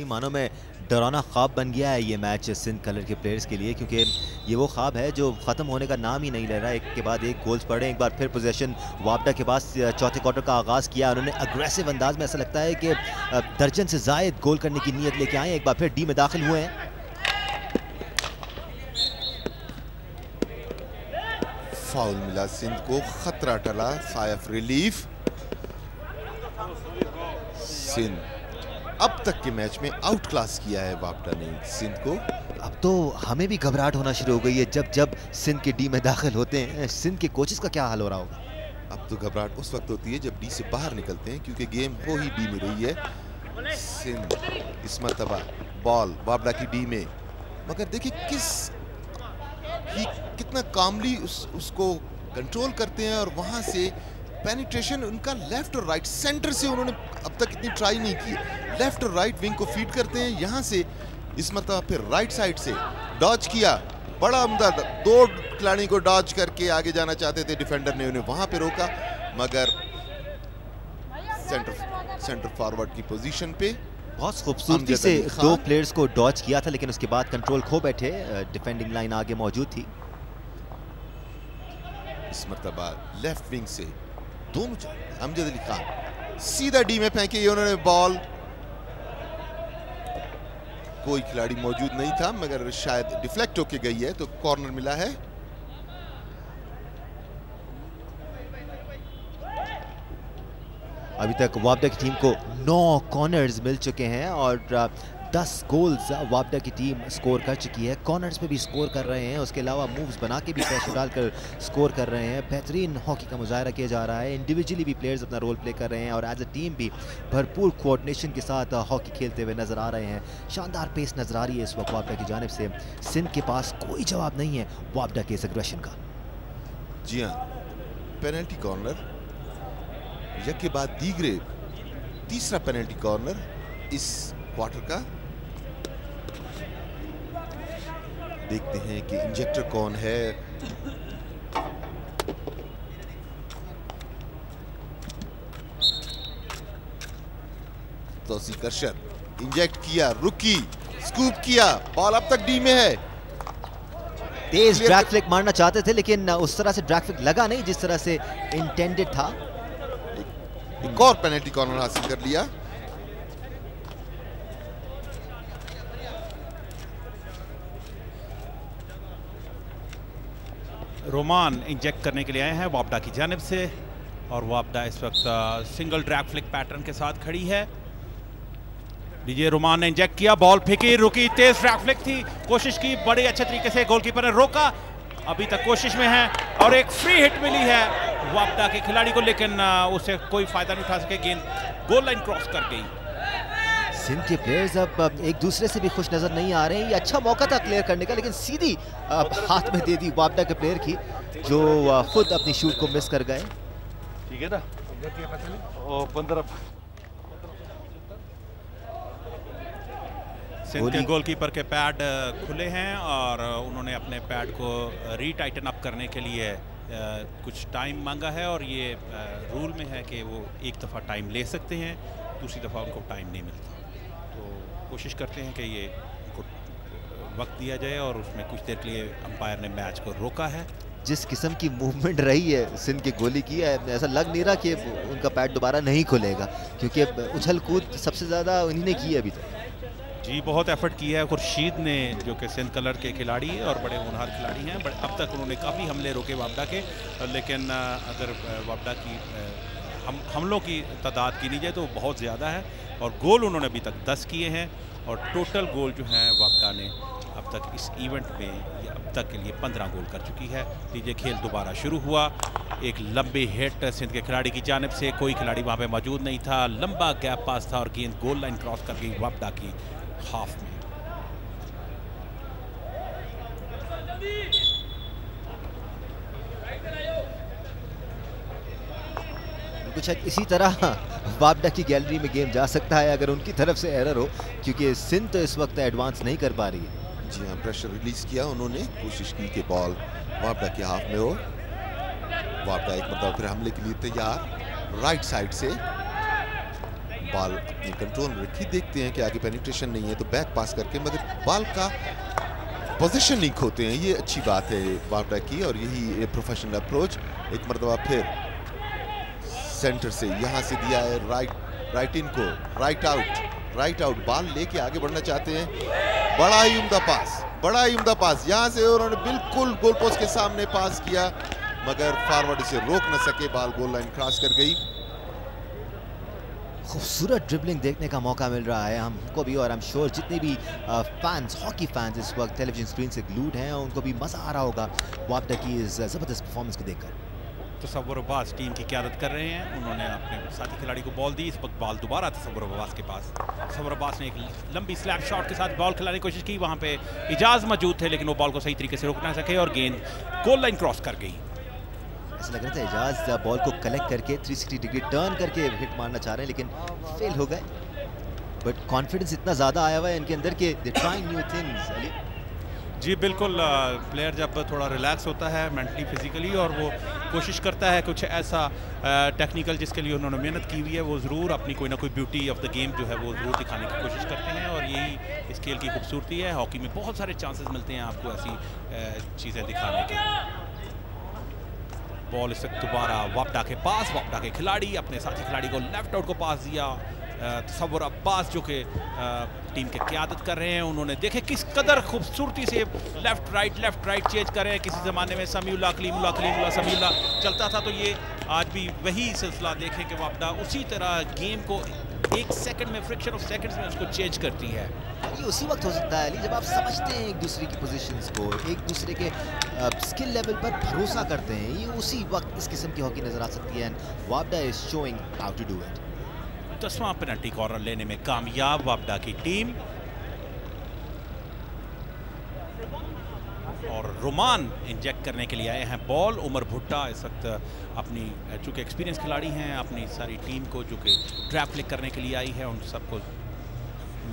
मानों में डरावना ख्वाब बन गया है ये मैच सिंध कलर के प्लेयर्स के लिए, क्योंकि ये वो ख्वाब है जो ख़त्म होने का नाम ही नहीं ले रहा। एक के बाद एक गोल्स पड़े, एक बार फिर पोजीशन वापडा के पास। चौथे क्वार्टर का आगाज़ किया उन्होंने अग्रेसिव अंदाज में, ऐसा लगता है कि दर्जन से ज़ायद गोल करने की नीयत लेके आए। एक बार फिर डी में दाखिल हुए हैं। फाउल मिला सिंध को, खतरा टला, साइफ रिलीफ। सिंध अब तक के मैच में आउट क्लास किया है वापडा ने सिंध को। अब तो हमें भी घबराहट होना शुरू हो गई है, जब जब सिंध के डी में दाखिल होते हैं। सिंध के कोचेस का क्या हाल हो रहा होगा? अब तो घबराहट उस वक्त होती है जब डी से बाहर निकलते हैं, क्योंकि गेम वो ही डी में रही है। सिंध इस मरतबा बॉल वापडा की डी में, मगर देखिए किस ही कितना कामली उस, उसको कंट्रोल करते हैं और वहाँ से पेनिट्रेशन उनका लेफ्ट और राइट सेंटर से, उन्होंने अब तक इतनी ट्राई नहीं की। लेफ्ट और राइट विंग को फीड करते हैं यहाँ से, इस मतलब फिर राइट साइड से डॉज किया, बड़ा उम्दा, दो खिलाड़ी को डॉज करके आगे जाना चाहते थे डिफेंडर ने, उन्हें वहाँ पे रोका मगर सेंटर सेंटर फॉरवर्ड की पोजीशन पे बहुत खूबसूरती से दो प्लेयर्स को डॉज किया था, लेकिन उसके बाद कंट्रोल खो बैठे। डिफेंडिंग लाइन आगे मौजूद थी। इस मरतबा लेफ्ट विंग से दोनों अमजद अली खान सीधा डी में फेंके, उन्होंने बॉल, कोई खिलाड़ी मौजूद नहीं था मगर शायद डिफ्लेक्ट होके गई है, तो कॉर्नर मिला है। अभी तक वापडा की टीम को नौ कॉर्नर्स मिल चुके हैं और दस गोल्स वापडा की टीम स्कोर कर चुकी है। कॉर्नर्स पे भी स्कोर कर रहे हैं, उसके अलावा मूव्स बना के भी प्रेशर डालकर स्कोर कर रहे हैं। बेहतरीन हॉकी का मुजाहरा किया जा रहा है। इंडिविजुअली भी प्लेयर्स अपना रोल प्ले कर रहे हैं और एज अ टीम भी भरपूर कोऑर्डिनेशन के साथ हॉकी खेलते हुए नज़र आ रहे हैं। शानदार पेस नज़र आ रही है इस वक्त वापडा की जानिब से। सिंध के पास कोई जवाब नहीं है वापडा के इस एग्रेशन का। जी हाँ, पेनल्टी कॉर्नर यक के बाद दीगरे, तीसरा पेनल्टी कॉर्नर इस क्वार्टर का। देखते हैं कि इंजेक्टर कौन है। तौसीफ अरशद इंजेक्ट किया, रुकी, स्कूप किया, बॉल अब तक डी में है। तेज ड्रैग फ्लिक मारना चाहते थे लेकिन उस तरह से ड्रैग फ्लिक लगा नहीं जिस तरह से इंटेंडेड था। एक और पेनल्टी कॉर्नर हासिल कर लिया। रोमान इंजेक्ट करने के लिए आए हैं वापडा की जानिब से, और वापडा इस वक्त सिंगल ड्रैग फ्लिक पैटर्न के साथ खड़ी है। डीजे रोमान ने इंजेक्ट किया, बॉल फेंकी, रुकी, तेज ड्रैग फ्लिक थी, कोशिश की, बड़े अच्छे तरीके से गोलकीपर ने रोका, अभी तक कोशिश में है और एक फ्री हिट मिली है वापडा के खिलाड़ी को, लेकिन उसे कोई फायदा नहीं उठा सके, गेंद गोल लाइन क्रॉस कर गई। सिंध के प्लेयर्स अब एक दूसरे से भी खुश नजर नहीं आ रहे हैं। ये अच्छा मौका था क्लियर करने का, लेकिन सीधी हाथ में दे दी वापडा के प्लेयर की, जो खुद अपनी शूट को मिस कर गए। ठीक है ना, और पंद्रह सिंध के गोलकीपर के पैड खुले हैं और उन्होंने अपने पैड को रीटाइटन अप करने के लिए कुछ टाइम मांगा है, और ये रूल में है कि वो एक दफ़ा टाइम ले सकते हैं, दूसरी दफ़ा उनको टाइम नहीं मिलता, तो कोशिश करते हैं कि ये उनको वक्त दिया जाए, और उसमें कुछ देर के लिए अंपायर ने मैच को रोका है। जिस किस्म की मूवमेंट रही है सिंध के गोली की, ऐसा लग नहीं रहा कि उनका पैड दोबारा नहीं खुलेगा, क्योंकि उछल कूद सबसे ज़्यादा उन्हीं ने की है अभी तक। जी, बहुत एफर्ट किया है खुर्शीद ने, जो कि सिंध कलर के खिलाड़ी और बड़े होनहार खिलाड़ी हैं, बट अब तक उन्होंने काफ़ी हमले रोके वापडा के, लेकिन अगर वापडा की हम हमलों की तादाद गिनी जाए तो बहुत ज़्यादा है, और गोल उन्होंने अभी तक दस किए हैं, और टोटल गोल जो हैं वापडा ने अब तक इस इवेंट में अब तक के लिए पंद्रह गोल कर चुकी है। लीजिए, खेल दोबारा शुरू हुआ, एक लंबी हिट सिंध के खिलाड़ी की जानिब से, कोई खिलाड़ी वहाँ पे मौजूद नहीं था, लंबा गैप पास था और गेंद गोल लाइन क्रॉस कर गई वापडा की हाफ में। कुछ इसी तरह वापडा की गैलरी में गेम जा सकता है अगर उनकी तरफ से एरर हो, क्योंकि सिंध तो इस वक्त एडवांस नहीं कर पा रही है। जी हाँ, प्रेशर रिलीज किया उन्होंने, कोशिश की कि बॉल वापडा के हाफ में हो। वापडा एक मतलब फिर हमले के लिए तैयार, राइट साइड से बाल अपने कंट्रोल में रखी, देखते हैं कि आगे पेनिट्रेशन नहीं है तो बैक पास करके, मगर बाल का पोजीशन नहीं खोते हैं, ये अच्छी बात है वापडा की, और यही प्रोफेशनल अप्रोच। एक मरतबा फिर सेंटर से यहाँ से दिया है, राइट राइट इन को राइट आउट राइट आउट बाल लेके आगे बढ़ना चाहते हैं। बड़ा ही उम्दा पास, बड़ा ही उम्दा पास यहाँ से, उन्होंने बिल्कुल गोल पोस्ट के सामने पास किया, मगर फॉरवर्ड इसे रोक न सके, बाल गोल लाइन क्रॉस कर गई। खूबसूरत ड्रिबलिंग देखने का मौका मिल रहा है हमको भी, और आई एम श्योर जितने भी फैंस, हॉकी फैंस इस वक्त टेलीविजन स्क्रीन से ग्लूड हैं, उनको भी मज़ा आ रहा होगा वापडा की इस ज़बरदस्त परफॉर्मेंस को देखकर। तसव्वुर अब्बास टीम की क्यादत कर रहे हैं, उन्होंने अपने साथी खिलाड़ी को बॉल दी, इस वक्त बॉल दोबारा तसव्वुर अब्बास के पास। तसव्वुर अब्बास ने एक लंबी स्लैप शॉट के साथ बॉल खिलाने की कोशिश की, वहाँ पे एजाज मौजूद थे, लेकिन वो बॉल को सही तरीके से रोक ना सके और गेंद गोल लाइन क्रॉस कर गई। लग रहा था एजाज बॉल को कलेक्ट करके तीन सौ साठ डिग्री टर्न करके हिट मारना चाह रहे हैं, लेकिन फेल हो गए, बट कॉन्फिडेंस इतना ज़्यादा आया हुआ है इनके अंदर कि they trying new things. Ali जी बिल्कुल, प्लेयर जब थोड़ा रिलैक्स होता है मेंटली फिजिकली, और वो कोशिश करता है कुछ ऐसा टेक्निकल जिसके लिए उन्होंने मेहनत की हुई है, वो ज़रूर अपनी कोई ना कोई ब्यूटी ऑफ द गेम जो है वो ज़रूर दिखाने की कोशिश करते हैं, और यही इस खेल की खूबसूरती है। हॉकी में बहुत सारे चांसेस मिलते हैं आपको ऐसी चीज़ें दिखाने के। बॉल इस वक्त दोबारा वापडा के पास, वापडा के खिलाड़ी अपने साथी खिलाड़ी को लेफ्ट आउट को पास दिया। तसव्वुर अब्बास जो कि टीम के क्यादत कर रहे हैं, उन्होंने देखे किस कदर खूबसूरती से left right left right change कर रहे हैं। किसी ज़माने में समीउल्ला कलीमुल्ला कलीमुल्ला समीउल्ला चलता था, तो ये आज भी वही सिलसिला देखें कि वापडा उसी तरह गेम को एक सेकंड में, फ्रिक्शन ऑफ सेकंड्स में उसको चेंज करती है। ये उसी वक्त हो सकता है अली जब आप समझते हैं एक दूसरे की पोजीशंस को, एक दूसरे के स्किल लेवल पर भरोसा करते हैं, ये उसी वक्त इस किस्म की हॉकी नजर आ सकती है। वापडा is showing how to do it. दसवां पेनल्टी कॉर्नर लेने में कामयाब वापडा की टीम, और रोमान इंजेक्ट करने के लिए आए हैं बॉल। उमर भुट्टा इस वक्त अपनी, चूँकि एक्सपीरियंस खिलाड़ी हैं, अपनी सारी टीम को जो कि ट्रैप क्लिक करने के लिए आई है उन सबको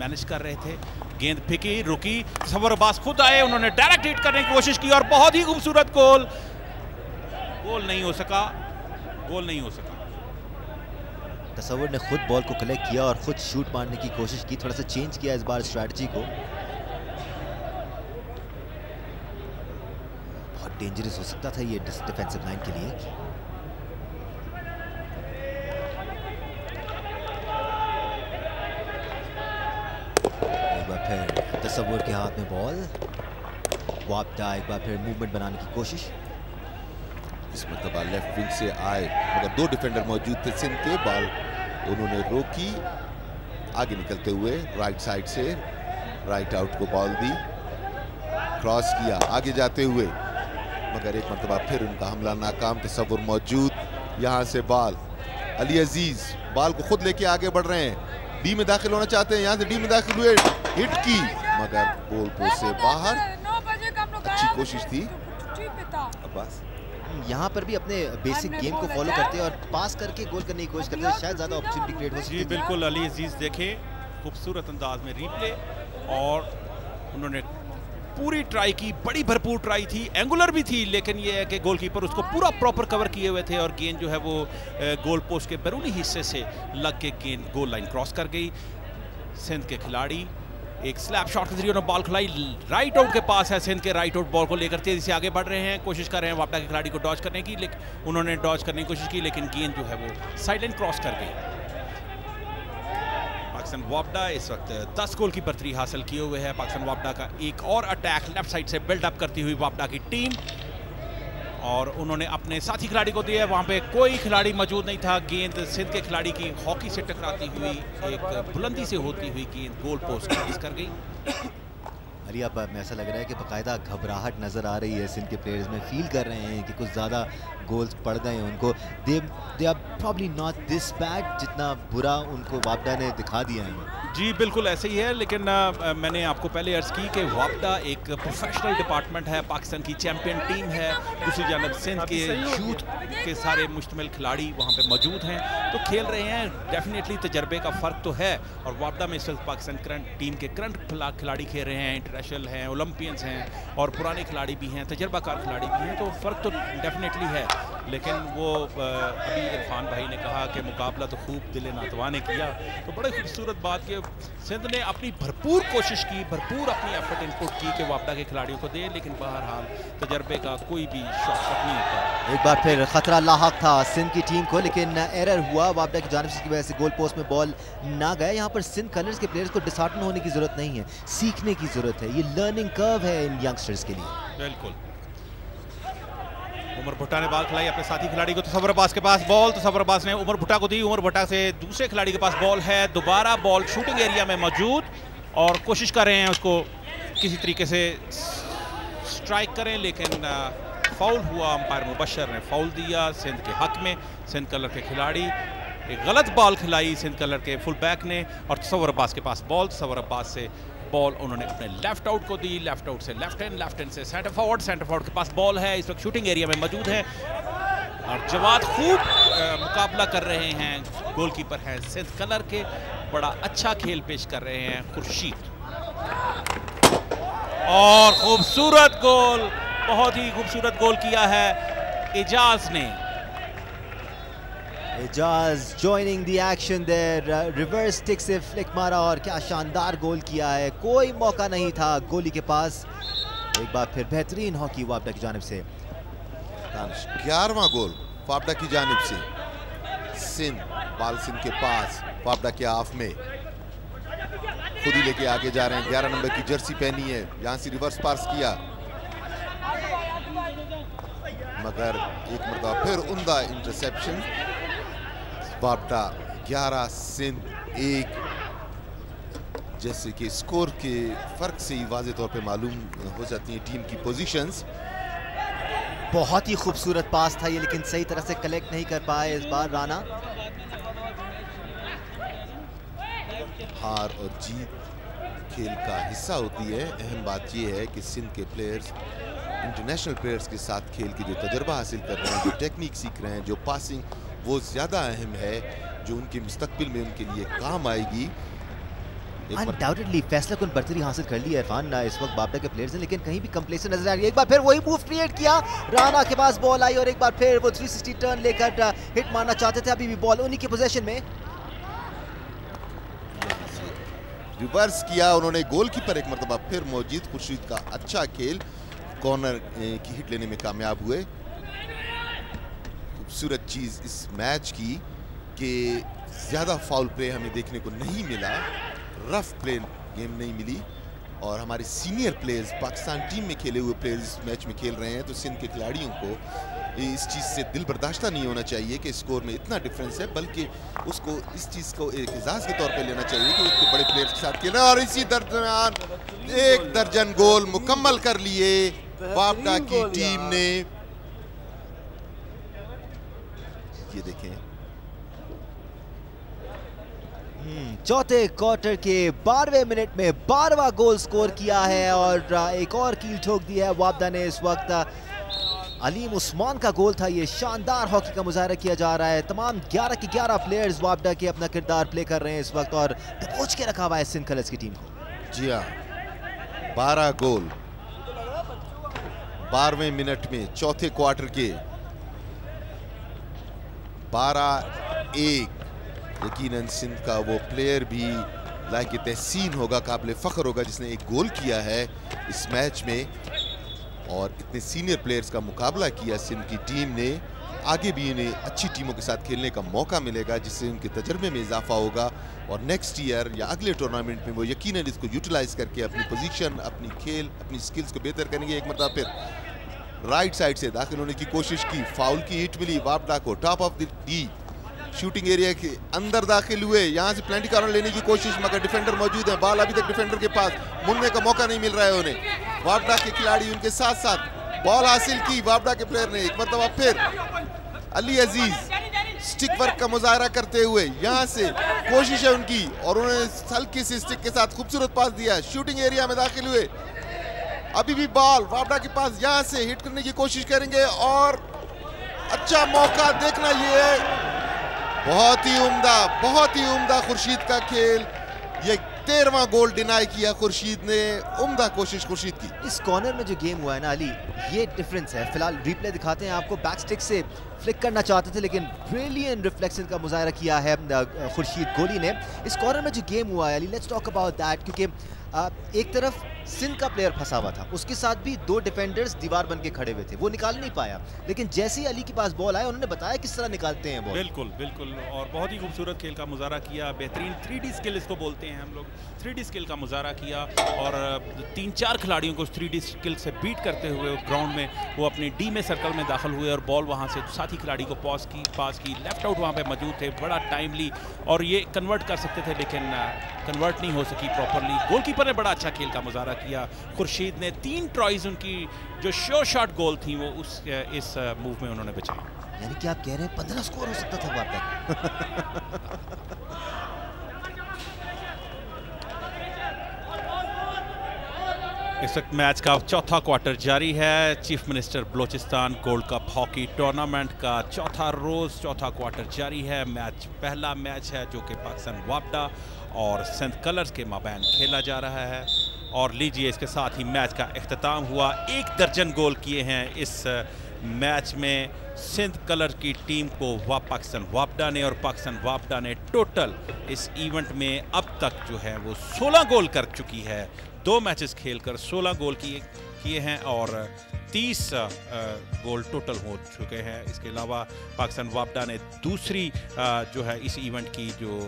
मैनेज कर रहे थे। गेंद फेंकी, रुकी, तसव्वुर अब्बास खुद आए, उन्होंने डायरेक्ट हिट करने की कोशिश की और बहुत ही खूबसूरत गोल। गोल नहीं हो सका, गोल नहीं हो सका। तसव्वुर ने खुद बॉल को कलेक्ट किया और खुद शूट मारने की कोशिश की, थोड़ा सा चेंज किया इस बार स्ट्रैटेजी को। डेंजरस हो सकता था ये डिफेंसिव लाइन के लिए। तसव्वुर के हाथ में बॉल, वापदा एक बार फिर मूवमेंट बनाने की कोशिश, इस मरतबा लेफ्ट विंग से आए मगर दो डिफेंडर मौजूद थे सिंध के, बॉल उन्होंने रोकी, आगे निकलते हुए राइट साइड से राइट आउट को बॉल दी, क्रॉस किया आगे जाते हुए मगर एक मरतबा फिर उनका हमला नाकाम, तसव्वुर मौजूद, यहाँ से बॉल अली अजीज बॉल को खुद लेके आगे बढ़ रहे हैं, डी में दाखिल होना चाहते हैं, यहाँ से डी में दाखिल हुए, हिट की मगर गोल पोस्ट से बाहर, अच्छी कोशिश थी अब्बास। यहाँ पर भी अपने बेसिक गेम को फॉलो करते हैं और पास करके गोल करने की कोशिश करते हैं, शायद ज़्यादा अपॉर्चुनिटी क्रिएट हो सकती है। जी बिल्कुल, अली अजीज देखें खूबसूरत अंदाज में रीप्ले, और उन्होंने पूरी ट्राई की, बड़ी भरपूर ट्राई थी, एंगुलर भी थी, लेकिन यह है कि गोलकीपर उसको पूरा प्रॉपर कवर किए हुए थे और गेंद जो है वो गोल पोस्ट के बैरूनी हिस्से से लग के गेंद गोल लाइन क्रॉस कर गई। सिंध के खिलाड़ी एक स्लैप शॉट के जरिए उन्होंने बॉल खिलाई, राइट आउट के पास है सिंध के, राइट आउट बॉल को लेकर तेजी से आगे बढ़ रहे हैं, कोशिश कर रहे हैं वापडा के खिलाड़ी को डॉज करने की, लेकिन उन्होंने डॉज करने की कोशिश की लेकिन गेंद जो है वो साइलेंट क्रॉस कर गई। पाकिस्तान वापडा इस वक्त दस गोल की बर्तरी हासिल किए हुए है। पाकिस्तान वापडा का एक और अटैक लेफ्ट साइड से बिल्डअप करती हुई वापडा की टीम, और उन्होंने अपने साथी खिलाड़ी को दिया, वहाँ पे कोई खिलाड़ी मौजूद नहीं था, गेंद सिंध के खिलाड़ी की हॉकी से टकराती हुई एक बुलंदी से होती हुई गेंद गोल पोस्ट क्रॉस कर गई। अली अब में ऐसा लग रहा है कि बाकायदा घबराहट नज़र आ रही है, सिंध के प्लेयर्स में फील कर रहे हैं कि कुछ ज़्यादा गोल्स पड़ गए हैं उनको, they they are probably not this bad जितना बुरा उनको वापडा ने दिखा दिया है। जी बिल्कुल ऐसे ही है, लेकिन आ, मैंने आपको पहले अर्ज़ की कि वापडा एक प्रोफेशनल डिपार्टमेंट है, पाकिस्तान की चैम्पियन टीम है, दूसरी जानब सिंध के यूथ के सारे मुश्तमिल खिलाड़ी वहाँ पर मौजूद हैं तो खेल रहे हैं, डेफिनेटली तजर्बे का फ़र्क तो है, और वापडा में इस वक्त पाकिस्तान करंट टीम के करंट खिलाड़ी खेल रहे हैं, इंटरनेशनल हैं, ओलंपियंस हैं और पुराने खिलाड़ी भी हैं, तजर्बाकार खिलाड़ी भी हैं, तो फ़र्क तो डेफिनेटली है, लेकिन वो अभी इरफान भाई ने कहा कि मुकाबला तो खूब दिल नातवा ने किया, तो बड़ी खूबसूरत बात कि सिंध ने अपनी भरपूर कोशिश की, भरपूर अपनी एफर्ट इनपुट की कि वापडा के खिलाड़ियों को दे, लेकिन बहरहाल तजर्बे का कोई भी शॉर्टकट नहीं होता। एक बार फिर खतरा लाहक था सिंध की टीम को, लेकिन एरर हुआ वापडा की जानब से, वजह से गोल पोस्ट में बॉल ना गया। यहाँ पर सिंध कलर्स के प्लेयर्स को डिसहार्टन होने की जरूरत नहीं है, सीखने की जरूरत है, ये लर्निंग कर्व है इन यंगस्टर्स के लिए। बिल्कुल, उमर भुट्टा ने बॉल खिलाई अपने साथी खिलाड़ी को, तसव्वुर अब्बास के पास बॉल, तसव्वुर अब्बास ने उमर भुट्टा को दी, उमर भुट्टा से दूसरे खिलाड़ी के पास बॉल है, दोबारा बॉल शूटिंग एरिया में मौजूद और कोशिश कर रहे हैं उसको किसी तरीके से स्ट्राइक करें, लेकिन फाउल हुआ, अंपायर मुबशर ने फाउल दिया सिंध के हक में। सिंध कलर के खिलाड़ी एक गलत बॉल खिलाई सिंध कलर के फुल बैक ने, और तसव्वुर अब्बास के पास बॉल, तसव्वुर अब्बास से बॉल उन्होंने अपने लेफ्ट आउट को दी, लेफ्ट आउट से लेफ्ट हैंड, लेफ्ट हैंड से सेंटर फॉरवर्ड, सेंटर फॉरवर्ड के पास बॉल है, इस वक्त शूटिंग एरिया में मौजूद है और जवाद खूब मुकाबला कर रहे हैं, गोलकीपर हैं सिंध कलर के, बड़ा अच्छा खेल पेश कर रहे हैं खुर्शीद, और खूबसूरत गोल, बहुत ही खूबसूरत गोल किया है एजाज ने। Ejaz joining the action there, reverse stick से फ्लिक मारा और क्या शानदार गोल किया है, कोई मौका नहीं था गोली के पास। एक बार फिर बेहतरीन हॉकी वापडा की जानिब से, ग्यारहवां गोल वापडा की जानिब से। सिंध बाल सिंध के पास वापडा के हाफ में, खुद ही लेके आगे जा रहे हैं, ग्यारह नंबर की जर्सी पहनी है, यहाँ से रिवर्स पास किया मगर एक मरतबा फिर उमदा इंटरसेप्शन, वापडा ग्यारह सिंध एक, जैसे कि स्कोर के फर्क से ही वाज़े तौर पे मालूम हो जाती है टीम की पोजीशंस। बहुत ही खूबसूरत पास था ये, लेकिन सही तरह से कलेक्ट नहीं कर पाए इस बार राणा। हार और जीत खेल का हिस्सा होती है, अहम बात यह है कि सिंध के प्लेयर्स इंटरनेशनल प्लेयर्स के साथ खेल की जो तजुर्बा हासिल कर रहे हैं, जो टेक्निक सीख रहे हैं, जो पासिंग, वो ज़्यादा अहम है जो उनके मुस्तकबिल में उनके लिए काम आएगी। अनडाउटेडली फैसला कुन बर्तरी हासिल कर ली है इरफान ना इस वक्त वापडा के प्लेयर्स हैं, लेकिन कहीं भी कंप्लेसेंट नजर आ रही है। एक बार फिर वही मूव क्रिएट किया, राणा के पास बॉल आई और एक बार फिर वो थ्री सिक्सटी टर्न लेकर हिट मारना चाहते थे, अभी भी बॉल उन्हीं के पोजीशन में। रिवर्स किया उन्होंने, गोलकीपर एक मरतबा फिर मौजूद, खुर्शीद का अच्छा खेल, कॉर्नर की हिट लेने में कामयाब हुए। खूबसूरत चीज़ इस मैच की कि ज़्यादा फाउल प्ले हमें देखने को नहीं मिला, रफ प्ले गेम नहीं मिली, और हमारे सीनियर प्लेयर्स पाकिस्तान टीम में खेले हुए प्लेयर्स मैच में खेल रहे हैं, तो सिंध के खिलाड़ियों को इस चीज़ से दिल बर्दाश्ता नहीं होना चाहिए कि स्कोर में इतना डिफरेंस है, बल्कि उसको इस चीज़ को एक एजाज़ के तौर पे लेना चाहिए कि उसके बड़े प्लेयर्स के साथ खेल रहे हैं। और इसी दरमियान एक दर्जन गोल मुकम्मल कर लिए वापडा की टीम ने। ये देखें चौथे क्वार्टर के बारहवें मिनट में बारहवां गोल स्कोर किया है और एक और कील ठोक दी है वापडा ने। इस वक्त अलीम उस्मान का गोल था। ये शानदार हॉकी का मुजाहरा किया जा रहा है। तमाम ग्यारह के ग्यारह प्लेयर्स वापडा के अपना किरदार प्ले कर रहे हैं इस वक्त और दबोच के रखा हुआ है सिंध कलर्स की टीम को। जी हाँ, बारह गोल बारहवें मिनट में चौथे क्वार्टर के बारह एक। यकीनन सिंध का वो प्लेयर भी लायक तहसीन होगा, काबिल फ़ख्र होगा जिसने एक गोल किया है इस मैच में और इतने सीनियर प्लेयर्स का मुकाबला किया सिंध की टीम ने। आगे भी इन्हें अच्छी टीमों के साथ खेलने का मौका मिलेगा जिससे उनके तजर्बे में इजाफा होगा और नेक्स्ट ईयर या अगले टूर्नामेंट में वो यकीनन इसको यूटिलाइज़ करके अपनी पोजीशन, अपनी खेल, अपनी स्किल्स को बेहतर करेंगे। एक मरतबा फिर राइट साइड से दाखिल होने की कोशिश की, फाउल की हिट मिली वापडा को। Top of the D shooting area के अंदर दाखिल हुए, यहाँ से पेनल्टी कॉर्नर लेने की कोशिश मगर डिफेंडर मौजूद है। बाल अभी तक डिफेंडर के पास, मुड़ने का मौका नहीं मिल रहा है उन्हें। वापडा के खिलाड़ी उनके साथ साथ बॉल हासिल की वापडा के प्लेयर ने। एक मरतबा फिर अली अजीज स्टिक वर्क का मुजाहरा करते हुए, यहाँ से कोशिश है उनकी और उन्होंने हल्की सी स्टिक के साथ खूबसूरत पास दिया। शूटिंग एरिया में दाखिल हुए, अभी भी बॉल वापडा के पास, यहाँ से हिट करने की कोशिश करेंगे और अच्छा मौका देखना। ये बहुत ही उम्दा, बहुत ही उम्दा खुर्शीद का खेल। ये तेरहवां गोल डिनाई किया खुर्शीद ने। उम्दा कोशिश खुर्शीद की। इस कॉर्नर में जो गेम हुआ है ना अली, ये डिफरेंस है। फिलहाल रिप्ले दिखाते हैं आपको। बैक स्टिक से फ्लिक करना चाहते थे लेकिन ब्रिलियंट रिफ्लेक्शन का मुजाहरा किया है खुर्शीद गोली ने। इस कॉर्नर में जो गेम हुआ है Ali, let's talk about that, क्योंकि एक तरफ सिंध का प्लेयर फंसा हुआ था, उसके साथ भी दो डिफेंडर्स दीवार बन के खड़े हुए थे, वो निकाल नहीं पाया। लेकिन जैसे ही अली के पास बॉल आया उन्होंने बताया किस तरह निकालते हैं बॉल। बिल्कुल बिल्कुल, और बहुत ही खूबसूरत खेल का मुजाहरा किया। बेहतरीन थ्री डी स्किल इसको बोलते हैं हम लोग, थ्री डी स्किल का मुजाहरा किया और तीन चार खिलाड़ियों को थ्री डी स्किल से बीट करते हुए ग्राउंड में वो अपने डी में सर्कल में दाखिल हुए और बॉल वहाँ से साथी खिलाड़ी को पॉज की, पास की। लेफ्ट आउट वहाँ पर मौजूद थे, बड़ा टाइमली, और ये कन्वर्ट कर सकते थे लेकिन कन्वर्ट नहीं हो सकी प्रॉपरली। गोलकीपर ने बड़ा अच्छा खेल का मुजाहरा किया। खुर्शीद ने तीन ट्राइज, उनकी जो शो शॉट गोल थी वो उस इस मूव में उन्होंने बचाई। यानी कि आप कह रहे हैं पंद्रह स्कोर हो सकता था वापस। इस वक्त मैच का चौथा क्वार्टर जारी है। Chief minister Balochistan gold cup hockey tournament का चौथा रोज, चौथा क्वार्टर जारी है। मैच पहला मैच है जो कि पाकिस्तान वापडा और सिंध कलर्स के माबैन खेला जा रहा है। और लीजिए इसके साथ ही मैच का अख्ताम हुआ। एक दर्जन गोल किए हैं इस मैच में सिंध कलर की टीम को वा पाकिस्तान वापडा ने, और पाकिस्तान वापडा ने टोटल इस इवेंट में अब तक जो है वो सोलह गोल कर चुकी है। दो मैचेस खेलकर सोलह गोल किए किए हैं और तीस गोल टोटल हो चुके हैं। इसके अलावा पाकिस्तान वापडा ने दूसरी जो है इस इवेंट की जो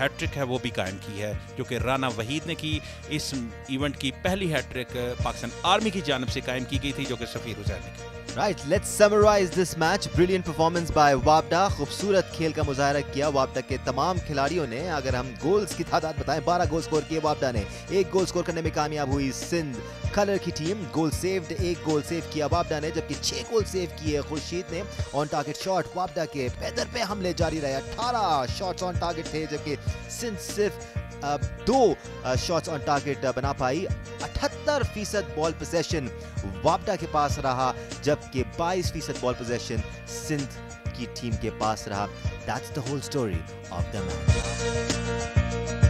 हैट्रिक है वो भी कायम की है, जो कि राना वहीद ने की। इस इवेंट की पहली हैट्रिक पाकिस्तान आर्मी की जानिब से कायम की गई थी जो कि सफ़ीर हुसैन ने की। Right, let's summarise this match. Brilliant performance by वापडा, खूबसूरत खेल का मुजाहरा किया वापडा के तमाम खिलाड़ियों ने। अगर हम गोल्स की तादाद बताएं, बारह गोल स्कोर किए वापडा ने। एक गोल स्कोर करने में कामयाब हुई सिंध कलर की टीम। गोल सेव्ड, एक गोल सेव किया वापडा ने, जबकि छह गोल सेव किए खुर्शीद ने। ऑन टारगेट शॉट वापडा के पैदर पे हमले जारी रहे। अठारह शॉट्स ऑन टारगेट थे जबकि सिंध सिर्फ अब दो शॉट्स ऑन टारगेट बना पाई। अठहत्तर फीसद बॉल पोजेशन वापडा के पास रहा जबकि बाईस फीसद बॉल पोजेशन सिंध की टीम के पास रहा। That's the whole story of the match.